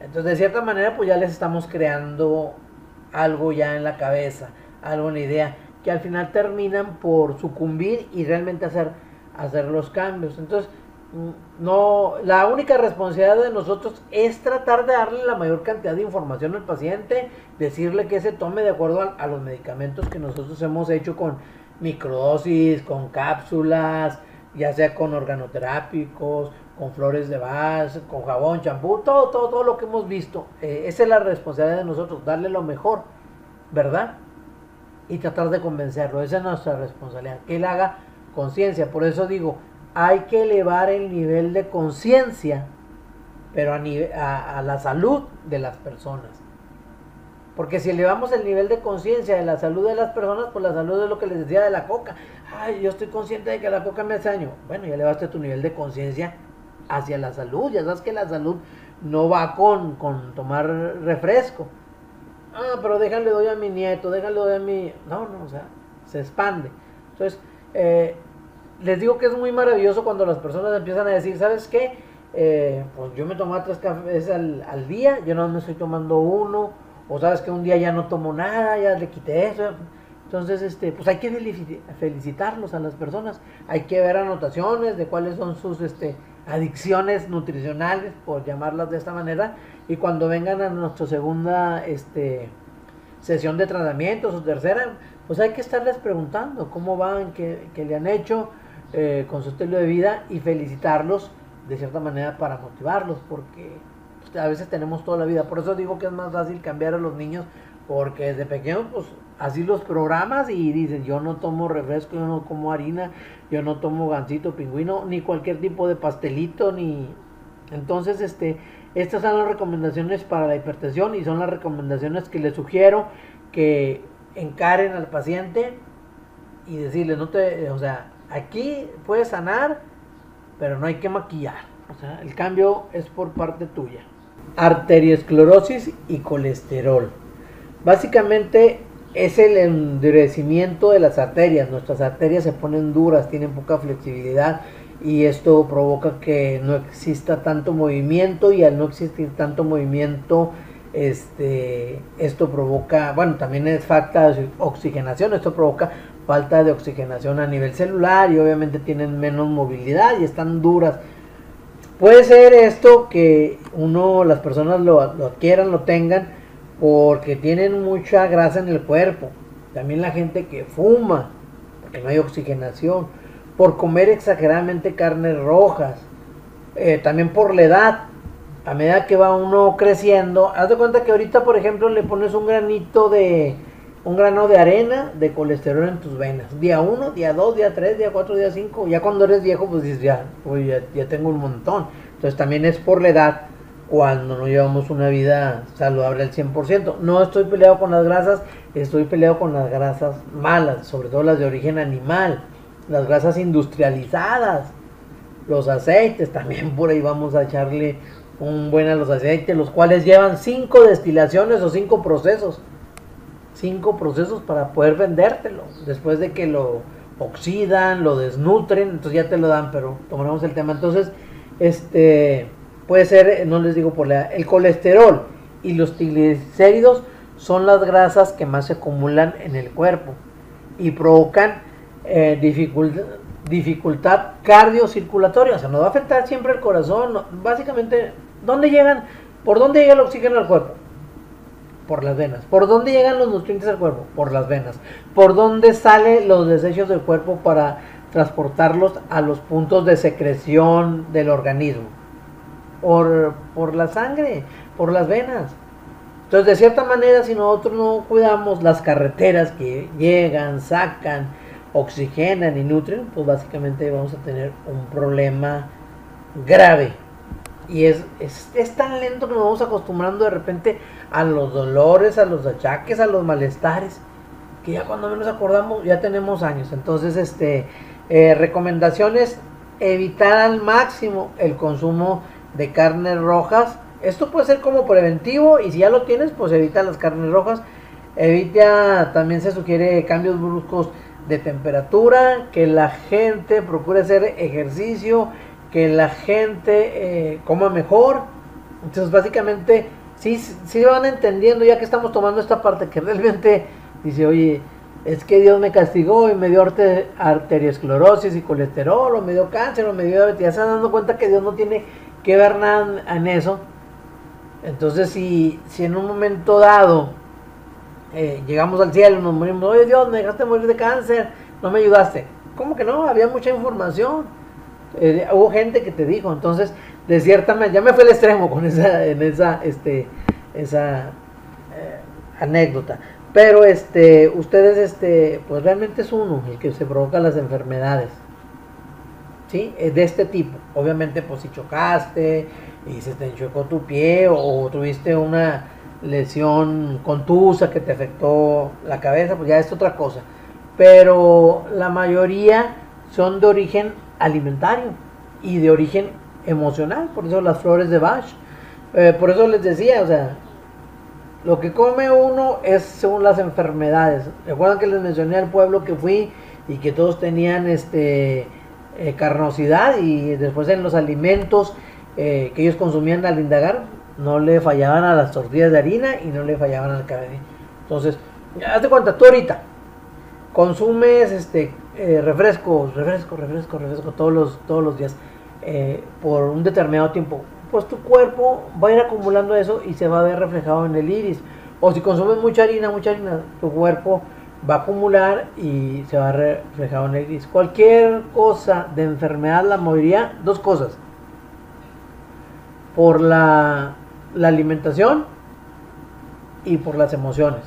Entonces de cierta manera pues ya les estamos creando algo ya en la cabeza, algo, una idea, que al final terminan por sucumbir y realmente hacer, hacer los cambios. Entonces no, la única responsabilidad de nosotros es tratar de darle la mayor cantidad de información al paciente, decirle que se tome de acuerdo a, a los medicamentos que nosotros hemos hecho con microdosis, con cápsulas, ya sea con organoterápicos, con flores de Bach, con jabón, champú, todo, todo, todo lo que hemos visto. Eh, esa es la responsabilidad de nosotros, darle lo mejor, ¿verdad? Y tratar de convencerlo, esa es nuestra responsabilidad, que él haga conciencia. Por eso digo, hay que elevar el nivel de conciencia, pero a, nive a, a la salud de las personas. Porque si elevamos el nivel de conciencia de la salud de las personas, pues la salud es lo que les decía de la coca. Ay, yo estoy consciente de que la coca me hace daño. Bueno, ya elevaste tu nivel de conciencia hacia la salud. Ya sabes que la salud no va con, con tomar refresco. Ah, pero déjale doy a mi nieto, déjale doy a mi... No, no, o sea, se expande. Entonces, eh... les digo que es muy maravilloso cuando las personas empiezan a decir, ¿sabes qué? Eh, pues yo me tomaba tres cafés al, al día, yo no me estoy tomando uno, o sabes que un día ya no tomo nada, ya le quité eso. Entonces, este, pues hay que felicitarlos a las personas, hay que ver anotaciones de cuáles son sus este, adicciones nutricionales, por llamarlas de esta manera, y cuando vengan a nuestra segunda este, sesión de tratamientos o tercera, pues hay que estarles preguntando cómo van, qué, qué le han hecho, Eh, con su estilo de vida, y felicitarlos de cierta manera para motivarlos, porque pues, a veces tenemos toda la vida. Por eso digo que es más fácil cambiar a los niños, porque desde pequeños pues así los programas y dicen, yo no tomo refresco, yo no como harina, yo no tomo gansito, pingüino, ni cualquier tipo de pastelito, ni... Entonces este estas son las recomendaciones para la hipertensión, y son las recomendaciones que les sugiero que encaren al paciente y decirle, no te, o sea, aquí puedes sanar, pero no hay que maquillar. O sea, el cambio es por parte tuya. Arteriosclerosis y colesterol. Básicamente es el endurecimiento de las arterias. Nuestras arterias se ponen duras, tienen poca flexibilidad y esto provoca que no exista tanto movimiento, y al no existir tanto movimiento, este, esto provoca, bueno, también es falta de oxigenación, esto provoca falta de oxigenación a nivel celular y obviamente tienen menos movilidad y están duras. Puede ser esto que uno, las personas lo, lo adquieran, lo tengan, porque tienen mucha grasa en el cuerpo. También la gente que fuma, porque no hay oxigenación, por comer exageradamente carnes rojas, eh, también por la edad. A medida que va uno creciendo, haz de cuenta que ahorita, por ejemplo, le pones un granito de, un grano de arena de colesterol en tus venas. Día uno, día dos, día tres, día cuatro, día cinco. Ya cuando eres viejo, pues dices, ya, pues ya, ya tengo un montón. Entonces también es por la edad, cuando no llevamos una vida saludable al cien por ciento. No estoy peleado con las grasas, estoy peleado con las grasas malas, sobre todo las de origen animal, las grasas industrializadas, los aceites, también por ahí vamos a echarle un buen a los aceites, los cuales llevan cinco destilaciones o cinco procesos. Cinco procesos para poder vendértelo. Después de que lo oxidan, lo desnutren, entonces ya te lo dan, pero tomaremos el tema. Entonces, este puede ser, no les digo por la edad, el colesterol y los triglicéridos son las grasas que más se acumulan en el cuerpo y provocan eh, dificultad. dificultad cardiocirculatoria, o sea, nos va a afectar siempre el corazón. No, básicamente, ¿dónde llegan? ¿Por dónde llega el oxígeno al cuerpo? Por las venas. ¿Por dónde llegan los nutrientes al cuerpo? Por las venas. ¿Por dónde salen los desechos del cuerpo para transportarlos a los puntos de secreción del organismo? Por, por la sangre, por las venas. Entonces, de cierta manera, si nosotros no cuidamos las carreteras que llegan, sacan, oxigenan y nutren, pues básicamente vamos a tener un problema grave. Y es, es, es tan lento que nos vamos acostumbrando de repente a los dolores, a los achaques, a los malestares, que ya cuando menos acordamos ya tenemos años. Entonces, este eh, recomendaciones: evitar al máximo el consumo de carnes rojas. Esto puede ser como preventivo, y si ya lo tienes, pues evita las carnes rojas. Evita, también se sugiere cambios bruscos de temperatura, que la gente procure hacer ejercicio, que la gente eh, coma mejor. Entonces básicamente sí, sí van entendiendo, ya que estamos tomando esta parte que realmente dice, oye, es que Dios me castigó y me dio arteriosclerosis y colesterol, o me dio cáncer, o me dio diabetes. Ya se están dando cuenta que Dios no tiene que ver nada en eso. Entonces si, si en un momento dado Eh, llegamos al cielo, nos morimos, oye Dios, me dejaste morir de cáncer, no me ayudaste. ¿Cómo que no? Había mucha información, eh, hubo gente que te dijo. Entonces, de cierta manera, ya me fue al extremo con esa, en esa, este, esa eh, anécdota. Pero este, ustedes, este, pues realmente es uno el que se provoca las enfermedades, ¿sí? De este tipo. Obviamente, pues si chocaste y se te enchuecó tu pie, o, o tuviste una lesión contusa que te afectó la cabeza, pues ya es otra cosa. Pero la mayoría son de origen alimentario y de origen emocional. Por eso las flores de Bach, eh, por eso les decía, o sea, lo que come uno es según las enfermedades. Recuerdan que les mencioné al pueblo que fui y que todos tenían este eh, carnosidad, y después en los alimentos eh, que ellos consumían al indagar, no le fallaban a las tortillas de harina y no le fallaban al café. Entonces, haz de cuenta, tú ahorita consumes este eh, refrescos, refresco, refresco, refresco todos los, todos los días eh, por un determinado tiempo. Pues tu cuerpo va a ir acumulando eso y se va a ver reflejado en el iris. O si consumes mucha harina, mucha harina, tu cuerpo va a acumular y se va a ver reflejado en el iris. Cualquier cosa de enfermedad, la mayoría, dos cosas: por la... la alimentación y por las emociones.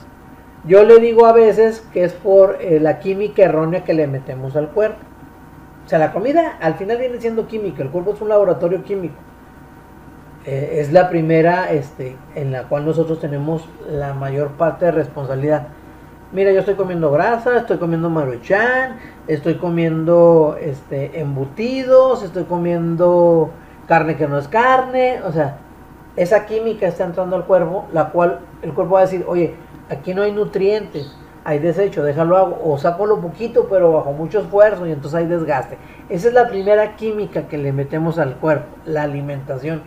Yo le digo a veces que es por eh, la química errónea que le metemos al cuerpo. O sea, la comida al final viene siendo química, el cuerpo es un laboratorio químico. Eh, es la primera este, en la cual nosotros tenemos la mayor parte de responsabilidad. mira, yo estoy comiendo grasa, estoy comiendo Maruchan, estoy comiendo este embutidos, estoy comiendo carne que no es carne, o sea, esa química está entrando al cuerpo, la cual el cuerpo va a decir, oye, aquí no hay nutrientes, hay desecho, déjalo hago, o saco lo poquito, pero bajo mucho esfuerzo, y entonces hay desgaste. Esa es la primera química que le metemos al cuerpo, la alimentación.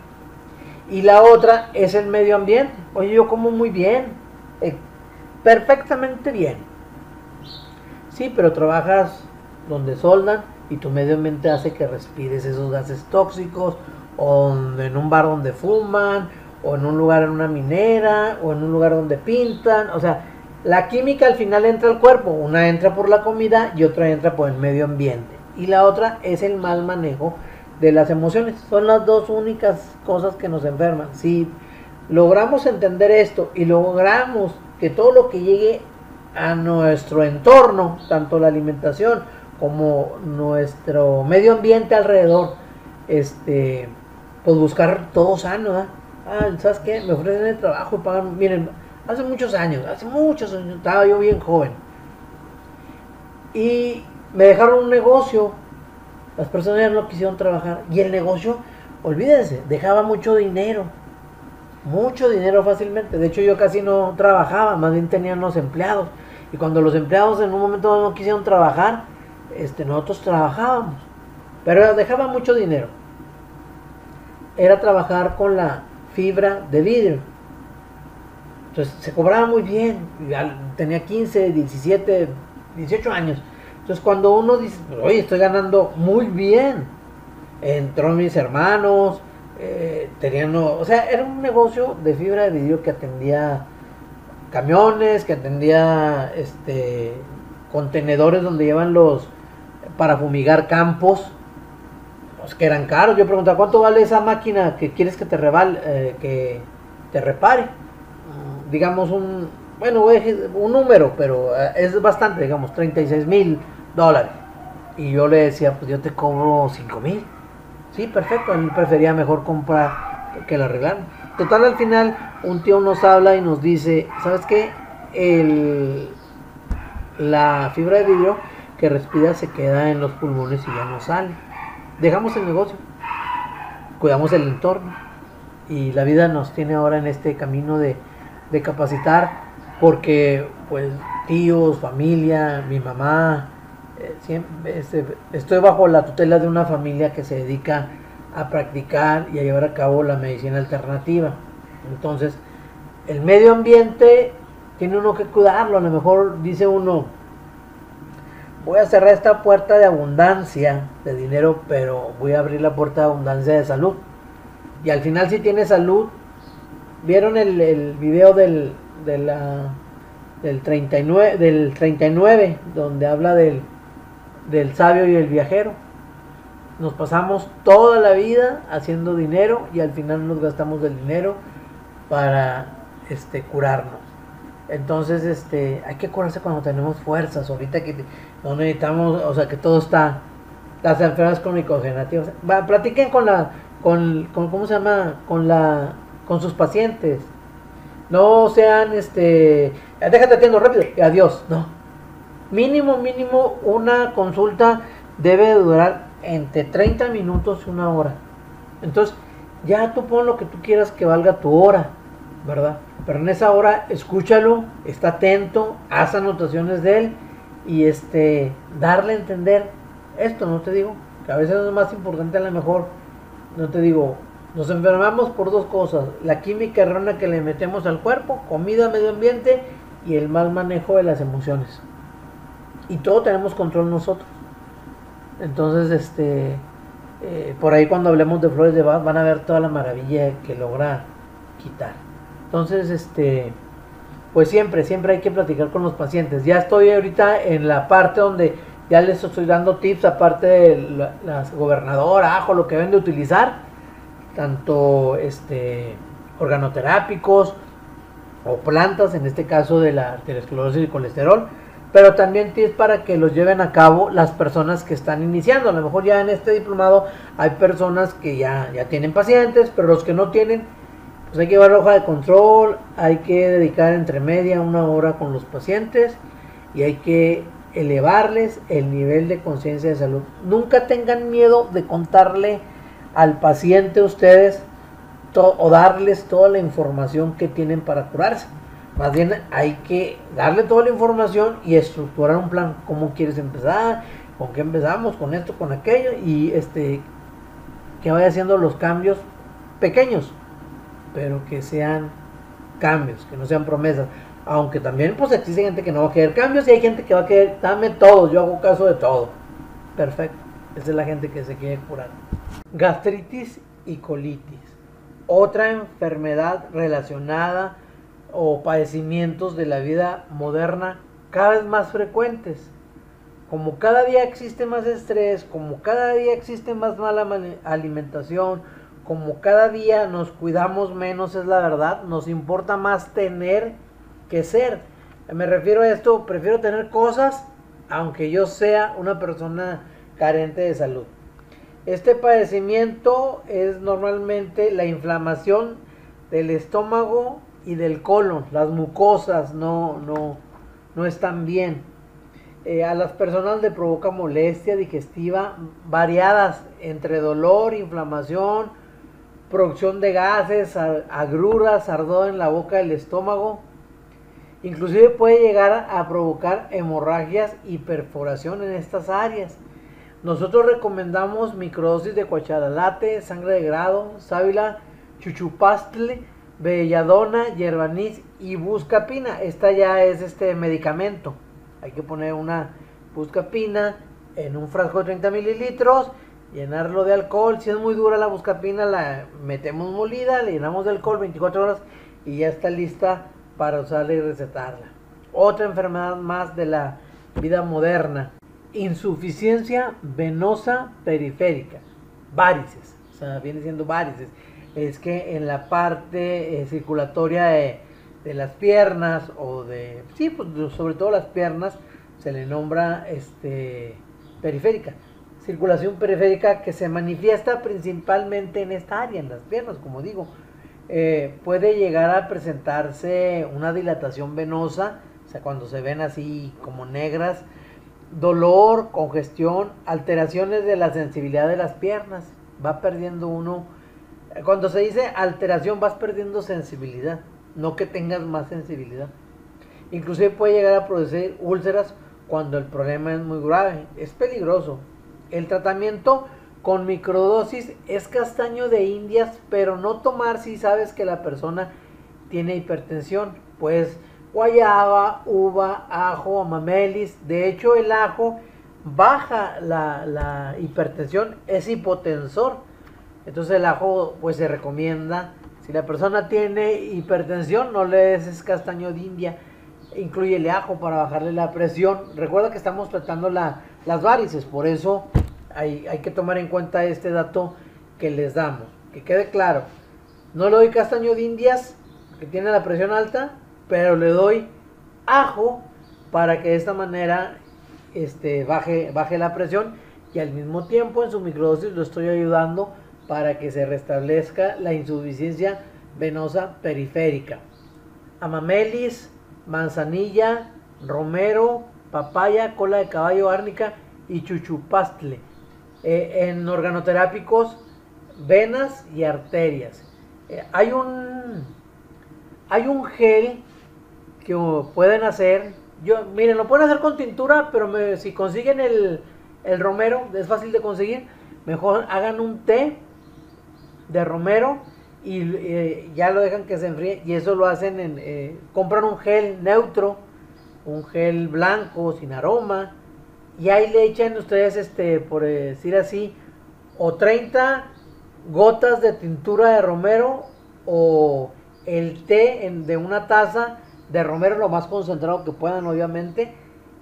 Y la otra es el medio ambiente. Oye, yo como muy bien, eh, perfectamente bien. Sí, pero trabajas donde soldan y tu medio ambiente hace que respires esos gases tóxicos, o en un bar donde fuman, o en un lugar en una minera, o en un lugar donde pintan, o sea, la química al final entra al cuerpo, una entra por la comida y otra entra por el medio ambiente. Y la otra es el mal manejo de las emociones. Son las dos únicas cosas que nos enferman. Si logramos entender esto y logramos que todo lo que llegue a nuestro entorno, tanto la alimentación como nuestro medio ambiente alrededor, este, pues buscar todo sano, ¿eh? Ah, ¿sabes qué? Me ofrecen el trabajo y pagan, miren, hace muchos años, hace muchos años, estaba yo bien joven y me dejaron un negocio, las personas ya no quisieron trabajar y el negocio, olvídense, dejaba mucho dinero, mucho dinero fácilmente, de hecho yo casi no trabajaba, más bien tenían los empleados, y cuando los empleados en un momento no quisieron trabajar, este, nosotros trabajábamos, pero dejaba mucho dinero. Era trabajar con la fibra de vidrio. Entonces se cobraba muy bien, tenía quince, diecisiete, dieciocho años. Entonces cuando uno dice, oye, estoy ganando muy bien. Entró mis hermanos, eh, tenían, o sea, era un negocio de fibra de vidrio que atendía camiones, que atendía este, contenedores donde llevan los, para fumigar campos, pues que eran caros. Yo preguntaba, ¿cuánto vale esa máquina que quieres que te, reval, eh, que te repare? Digamos un, bueno, un número, pero es bastante, digamos, treinta y seis mil dólares. Y yo le decía, pues yo te cobro cinco mil. Sí, perfecto, él prefería mejor comprar que la arreglar. Total, al final, un tío nos habla y nos dice, ¿sabes qué? El, la fibra de vidrio que respira se queda en los pulmones y ya no sale. Dejamos el negocio, cuidamos el entorno. Y la vida nos tiene ahora en este camino de... de capacitar, porque pues tíos, familia, mi mamá, eh, siempre, este, estoy bajo la tutela de una familia que se dedica a practicar y a llevar a cabo la medicina alternativa. Entonces el medio ambiente tiene uno que cuidarlo. A lo mejor dice uno, voy a cerrar esta puerta de abundancia de dinero, pero voy a abrir la puerta de abundancia de salud, y al final si tiene salud. ¿Vieron el, el video del, de la, del, treinta y nueve, del treinta y nueve donde habla del, del sabio y el viajero? Nos pasamos toda la vida haciendo dinero y al final nos gastamos el dinero para este, curarnos. Entonces este, hay que curarse cuando tenemos fuerzas. Ahorita que no necesitamos, o sea que todo está, las enfermedades crónico-degenerativas. Va, platiquen con la, con, con, ¿cómo se llama? Con la... con sus pacientes. No sean este, déjate atiendo rápido, adiós, no. Mínimo, mínimo una consulta debe durar entre treinta minutos y una hora. Entonces ya tú pon lo que tú quieras que valga tu hora, ¿verdad? Pero en esa hora escúchalo, está atento, haz anotaciones de él y este, darle a entender esto. No te digo que a veces es más importante, a lo mejor, no te digo, nos enfermamos por dos cosas, la química errónea que le metemos al cuerpo, comida, medio ambiente y el mal manejo de las emociones. Y todo tenemos control nosotros. Entonces, este, eh, por ahí cuando hablemos de Flores de Bach van a ver toda la maravilla que logra quitar. Entonces, este, pues siempre, siempre hay que platicar con los pacientes. Ya estoy ahorita en la parte donde ya les estoy dando tips, aparte de la, las gobernadoras, ajo, lo que deben de utilizar, tanto este, organoterápicos o plantas, en este caso de la arteriosclerosis y colesterol, pero también tips para que los lleven a cabo las personas que están iniciando. A lo mejor ya en este diplomado hay personas que ya, ya tienen pacientes, pero los que no tienen, Pues hay que llevar hoja de control, hay que dedicar entre media una hora con los pacientes y hay que elevarles el nivel de conciencia de salud. Nunca tengan miedo de contarle al paciente ustedes o darles toda la información que tienen para curarse. Más bien hay que darle toda la información y estructurar un plan. ¿Cómo quieres empezar? ¿Con qué empezamos? ¿Con esto? ¿Con aquello? Y este que vaya haciendo los cambios pequeños, pero que sean cambios, que no sean promesas. Aunque también pues existe gente que no va a querer cambios y hay gente que va a querer, dame todo, yo hago caso de todo. Perfecto, esa es la gente que se quiere curar. Gastritis y colitis, otra enfermedad relacionada o padecimientos de la vida moderna cada vez más frecuentes. Como cada día existe más estrés, como cada día existe más mala alimentación, como cada día nos cuidamos menos, es la verdad, nos importa más tener que ser. Me refiero a esto, prefiero tener cosas aunque yo sea una persona carente de salud. Este padecimiento es normalmente la inflamación del estómago y del colon, las mucosas no, no, no están bien. Eh, a las personas le provoca molestia digestiva variadas entre dolor, inflamación, producción de gases, agruras, ardor en la boca del estómago. Inclusive puede llegar a provocar hemorragias y perforación en estas áreas. Nosotros recomendamos microdosis de cuacharalate, sangre de grado, sábila, chuchupastle, belladona, yerbanís y buscapina. Esta ya es este medicamento. Hay que poner una buscapina en un frasco de treinta mililitros, llenarlo de alcohol. Si es muy dura la buscapina, la metemos molida, le llenamos de alcohol veinticuatro horas y ya está lista para usarla y recetarla. Otra enfermedad más de la vida moderna, insuficiencia venosa periférica, varices, o sea, viene siendo varices, es que en la parte eh, circulatoria de, de las piernas o de, sí, pues, sobre todo las piernas, se le nombra este, periférica, circulación periférica que se manifiesta principalmente en esta área, en las piernas, como digo. Eh, puede llegar a presentarse una dilatación venosa, o sea, cuando se ven así como negras, dolor, congestión, alteraciones de la sensibilidad de las piernas, va perdiendo uno, cuando se dice alteración vas perdiendo sensibilidad, no que tengas más sensibilidad. Inclusive puede llegar a producir úlceras cuando el problema es muy grave, es peligroso. El tratamiento con microdosis es castaño de indias, pero no tomar si sabes que la persona tiene hipertensión. Pues guayaba, uva, ajo, amamelis. De hecho, el ajo baja la, la hipertensión, es hipotensor. Entonces el ajo pues se recomienda. Si la persona tiene hipertensión, no le des castaño de india. Incluyele ajo para bajarle la presión. Recuerda que estamos tratando la, las varices, por eso... Hay, hay que tomar en cuenta este dato que les damos, que quede claro. No le doy castaño de indias, que tiene la presión alta, pero le doy ajo para que de esta manera este, baje, baje la presión, y al mismo tiempo en su microdosis lo estoy ayudando para que se restablezca la insuficiencia venosa periférica. Amamelis, manzanilla, romero, papaya, cola de caballo, árnica y chuchupastle. Eh, en organoterápicos, venas y arterias. Eh, hay un hay un gel que pueden hacer, yo miren, lo pueden hacer con tintura, pero me, si consiguen el, el romero, es fácil de conseguir, mejor hagan un té de romero y eh, ya lo dejan que se enfríe, y eso lo hacen en, eh, compran un gel neutro, un gel blanco sin aroma, y ahí le echan ustedes, este, por decir así, o treinta gotas de tintura de romero o el té en, de una taza de romero, lo más concentrado que puedan obviamente,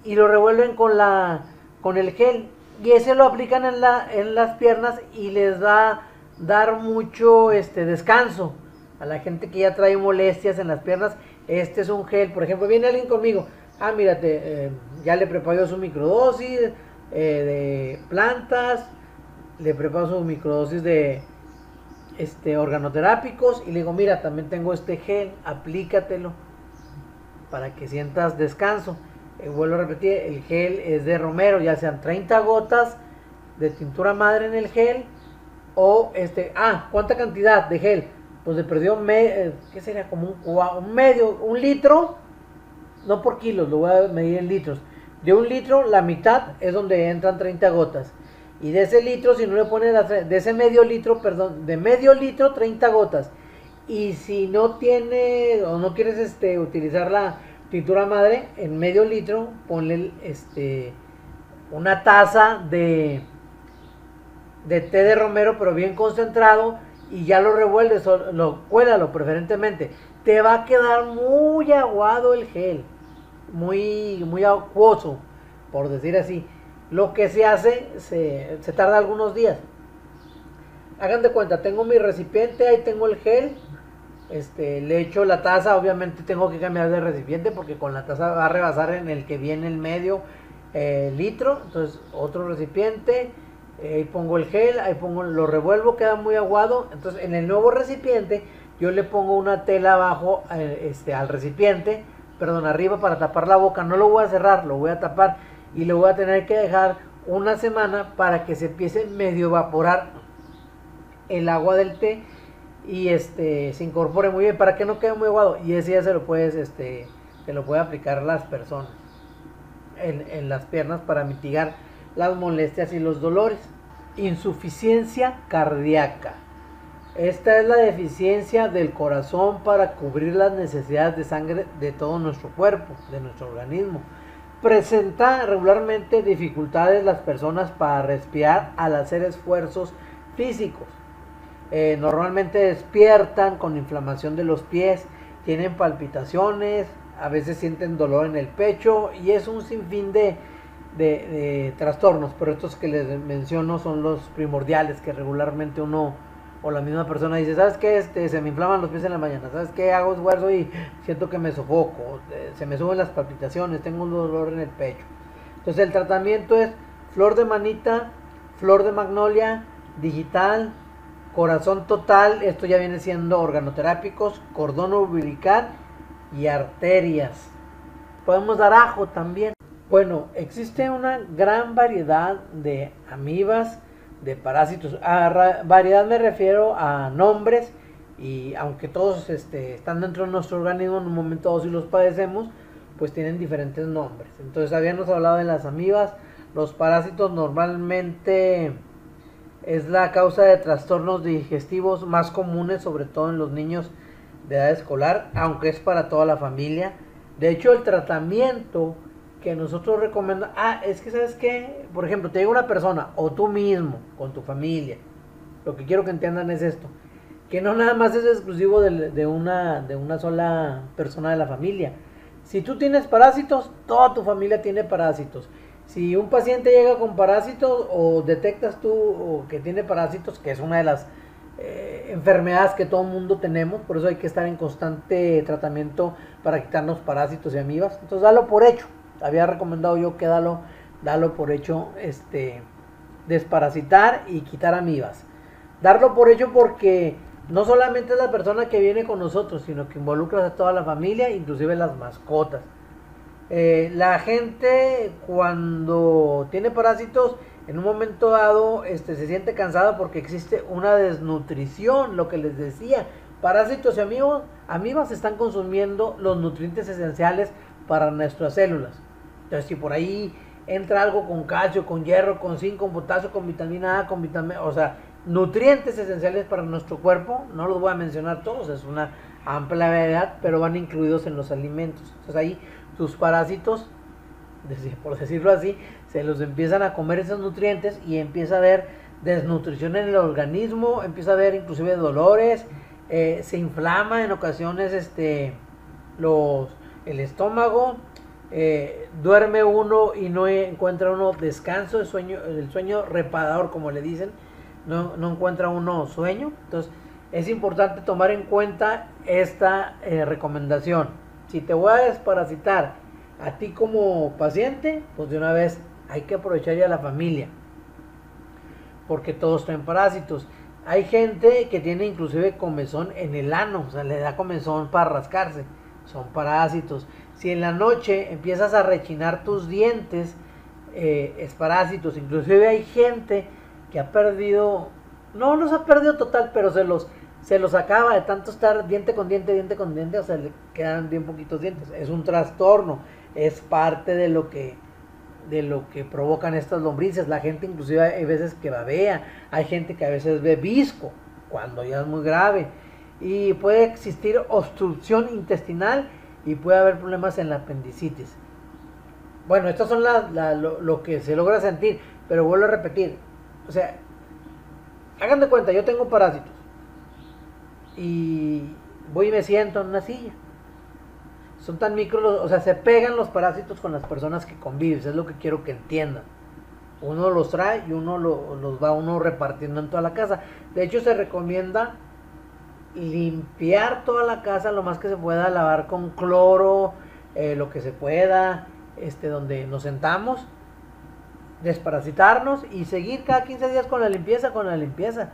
y lo revuelven con, la, con el gel, y ese lo aplican en, la, en las piernas y les da dar mucho este, descanso a la gente que ya trae molestias en las piernas. Este es un gel, por ejemplo, viene alguien conmigo, ah, mírate, eh, ya le preparo su microdosis eh, de plantas, le preparo su microdosis de este, organoterápicos y le digo, mira, también tengo este gel, aplícatelo para que sientas descanso. Eh, vuelvo a repetir, el gel es de romero, ya sean treinta gotas de tintura madre en el gel o este, ah, ¿cuánta cantidad de gel? Pues le perdió, me, eh, ¿qué sería? Como un, un medio, un litro, no por kilos, lo voy a medir en litros. De un litro, la mitad es donde entran treinta gotas. Y de ese litro, si no le pones, la, de ese medio litro, perdón, de medio litro, treinta gotas. Y si no tiene, o no quieres este, utilizar la tintura madre, en medio litro, ponle este, una taza de, de té de romero, pero bien concentrado, y ya lo revuelves, o lo cuélalo preferentemente. Te va a quedar muy aguado el gel, muy, muy acuoso, por decir así. Lo que se hace, se, se tarda algunos días. Hagan de cuenta, tengo mi recipiente, ahí tengo el gel, este, le echo la taza, obviamente tengo que cambiar de recipiente porque con la taza va a rebasar en el que viene el medio eh, litro, entonces otro recipiente, eh, ahí pongo el gel, ahí pongo, lo revuelvo, queda muy aguado, entonces en el nuevo recipiente yo le pongo una tela abajo eh, este, al recipiente, perdón, arriba para tapar la boca, no lo voy a cerrar, lo voy a tapar y lo voy a tener que dejar una semana para que se empiece medio evaporar el agua del té y este se incorpore muy bien para que no quede muy aguado, y ese ya se lo puedes este se lo puede aplicar a las personas en, en las piernas para mitigar las molestias y los dolores. Insuficiencia cardíaca. Esta es la deficiencia del corazón para cubrir las necesidades de sangre de todo nuestro cuerpo, de nuestro organismo. Presenta regularmente dificultades las personas para respirar al hacer esfuerzos físicos. Eh, normalmente despiertan con inflamación de los pies, tienen palpitaciones, a veces sienten dolor en el pecho y es un sinfín de, de, de trastornos, pero estos que les menciono son los primordiales que regularmente uno... O la misma persona dice, ¿sabes qué? Este, se me inflaman los pies en la mañana, ¿sabes qué? Hago esfuerzo y siento que me sofoco, se me suben las palpitaciones, tengo un dolor en el pecho. Entonces el tratamiento es flor de manita, flor de magnolia, digital, corazón total, esto ya viene siendo organoterápicos, cordón umbilical y arterias. Podemos dar ajo también. Bueno, existe una gran variedad de amibas, de parásitos. A variedad me refiero a nombres, y aunque todos este, están dentro de nuestro organismo, en un momento dado si los padecemos, pues tienen diferentes nombres. Entonces habíamos hablado de las amibas. Los parásitos normalmente es la causa de trastornos digestivos más comunes, sobre todo en los niños de edad escolar, aunque es para toda la familia. De hecho, el tratamiento que nosotros recomendamos, ah, es que sabes que, por ejemplo, te llega una persona, o tú mismo, con tu familia, lo que quiero que entiendan es esto, que no nada más es exclusivo de, de, una, de una sola persona de la familia. Si tú tienes parásitos, toda tu familia tiene parásitos. Si un paciente llega con parásitos, o detectas tú o que tiene parásitos, que es una de las eh, enfermedades que todo el mundo tenemos, por eso hay que estar en constante tratamiento para quitarnos parásitos y amibas, entonces dalo por hecho. Había recomendado yo que dalo, dalo por hecho, este, desparasitar y quitar amibas. Darlo por hecho porque no solamente es la persona que viene con nosotros, sino que involucras a toda la familia, inclusive las mascotas. Eh, la gente cuando tiene parásitos, en un momento dado este, se siente cansada porque existe una desnutrición, lo que les decía. Parásitos y amibas, amibas están consumiendo los nutrientes esenciales para nuestras células. Entonces, si por ahí entra algo con calcio, con hierro, con zinc, con potasio, con vitamina A, con vitamina, o sea, nutrientes esenciales para nuestro cuerpo, no los voy a mencionar todos, es una amplia variedad, pero van incluidos en los alimentos. Entonces ahí sus parásitos, por decirlo así, se los empiezan a comer esos nutrientes y empieza a haber desnutrición en el organismo, empieza a haber inclusive dolores, eh, se inflama en ocasiones este, los... el estómago, eh, duerme uno y no encuentra uno descanso, el sueño, el sueño reparador como le dicen, no, no encuentra uno sueño. Entonces es importante tomar en cuenta esta eh, recomendación. Si te voy a desparasitar a ti como paciente, pues de una vez hay que aprovechar ya la familia, porque todos traen parásitos. Hay gente que tiene inclusive comezón en el ano, o sea, le da comezón para rascarse, son parásitos. Si en la noche empiezas a rechinar tus dientes, eh, es parásitos. Inclusive hay gente que ha perdido, no los ha perdido total, pero se los, se los acaba de tanto estar diente con diente, diente con diente, o sea, le quedan bien poquitos dientes. Es un trastorno, es parte de lo que... de lo que provocan estas lombrices. La gente inclusive hay veces que babea, hay gente que a veces ve visco cuando ya es muy grave, y puede existir obstrucción intestinal y puede haber problemas en la apendicitis. Bueno, estas son las, la, lo, lo que se logra sentir, pero vuelvo a repetir, o sea, hagan de cuenta, yo tengo parásitos y voy y me siento en una silla. Son tan micro, o sea, se pegan los parásitos con las personas que convives, es lo que quiero que entiendan. Uno los trae y uno lo, los va uno repartiendo en toda la casa. De hecho, se recomienda limpiar toda la casa lo más que se pueda, lavar con cloro, eh, lo que se pueda, este, donde nos sentamos, desparasitarnos y seguir cada quince días con la limpieza, con la limpieza.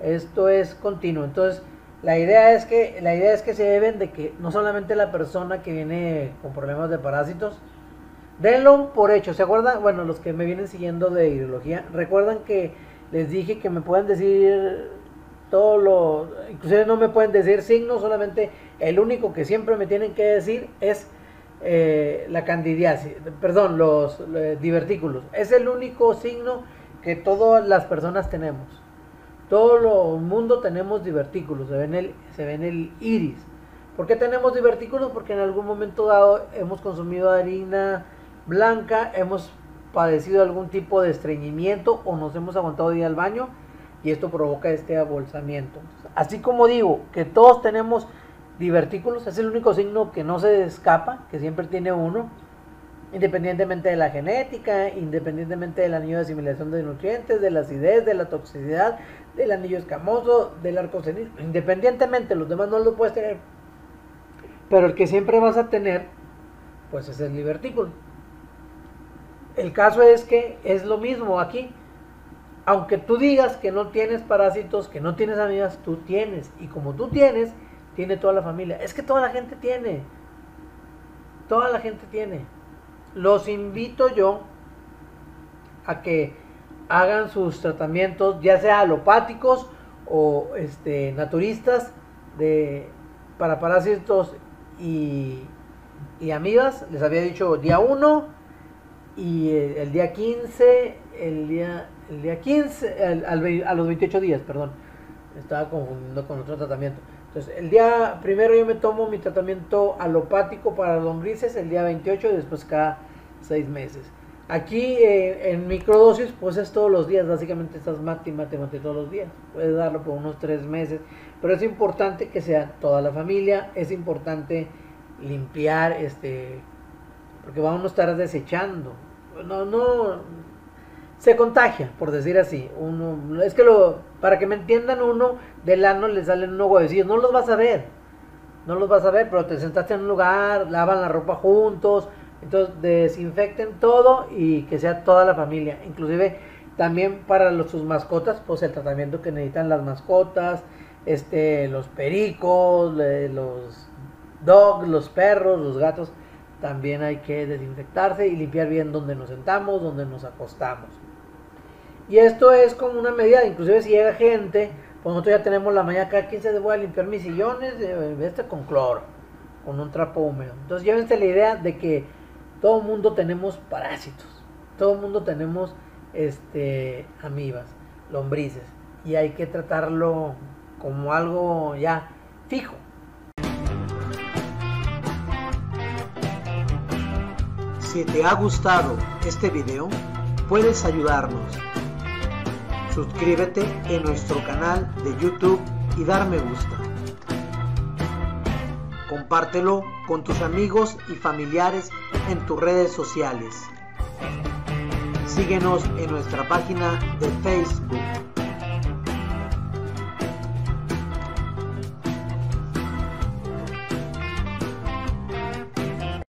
Esto es continuo, entonces... La idea es que la idea es que se deben de que no solamente la persona que viene con problemas de parásitos, denlo por hecho. ¿Se acuerdan? Bueno, los que me vienen siguiendo de iridología, recuerdan que les dije que me pueden decir todo lo... Inclusive no me pueden decir signos, solamente el único que siempre me tienen que decir es eh, la candidiasis, perdón, los, los divertículos. Es el único signo que todas las personas tenemos. Todo el mundo tenemos divertículos, se ven el, se ven el iris. ¿Por qué tenemos divertículos? Porque en algún momento dado hemos consumido harina blanca, hemos padecido algún tipo de estreñimiento o nos hemos aguantado de ir al baño y esto provoca este abolsamiento. Así como digo que todos tenemos divertículos, es el único signo que no se escapa, que siempre tiene uno, independientemente de la genética, independientemente del anillo de asimilación de nutrientes, de la acidez, de la toxicidad, del anillo escamoso, del arco senil, independientemente, los demás no lo puedes tener, pero el que siempre vas a tener, pues es el divertículo. El caso es que es lo mismo aquí, aunque tú digas que no tienes parásitos, que no tienes amigas, tú tienes, y como tú tienes, tiene toda la familia. Es que toda la gente tiene, toda la gente tiene. Los invito yo a que hagan sus tratamientos, ya sea alopáticos o este, naturistas, de, para parásitos y, y amibas. Les había dicho día uno y el, el día quince, el día, el día quince, el, al, a los veintiocho días, perdón, me estaba confundiendo con otro tratamiento. Entonces, el día primero yo me tomo mi tratamiento alopático para lombrices, el día veintiocho y después cada seis meses. Aquí eh, en microdosis, pues es todos los días, básicamente estás mate, mate, mate todos los días. Puedes darlo por unos tres meses, pero es importante que sea toda la familia, es importante limpiar, este, porque vamos a estar desechando. No, no, se contagia, por decir así. Uno, es que lo... Para que me entiendan, uno del ano le salen unos huevecillos, no los vas a ver, no los vas a ver, pero te sentaste en un lugar, lavan la ropa juntos, entonces desinfecten todo y que sea toda la familia. Inclusive también para los, sus mascotas, pues el tratamiento que necesitan las mascotas, este, los pericos, los dogs, los perros, los gatos, también hay que desinfectarse y limpiar bien donde nos sentamos, donde nos acostamos. Y esto es como una medida, inclusive si llega gente, pues nosotros ya tenemos la mañana cada quince días, voy a limpiar mis sillones de, este con cloro, con un trapo húmedo. Entonces llévense la idea de que todo el mundo tenemos parásitos, todo el mundo tenemos este, amibas, lombrices, y hay que tratarlo como algo ya fijo. Si te ha gustado este video, puedes ayudarnos. Suscríbete en nuestro canal de YouTube y dar me gusta. Compártelo con tus amigos y familiares en tus redes sociales. Síguenos en nuestra página de Facebook.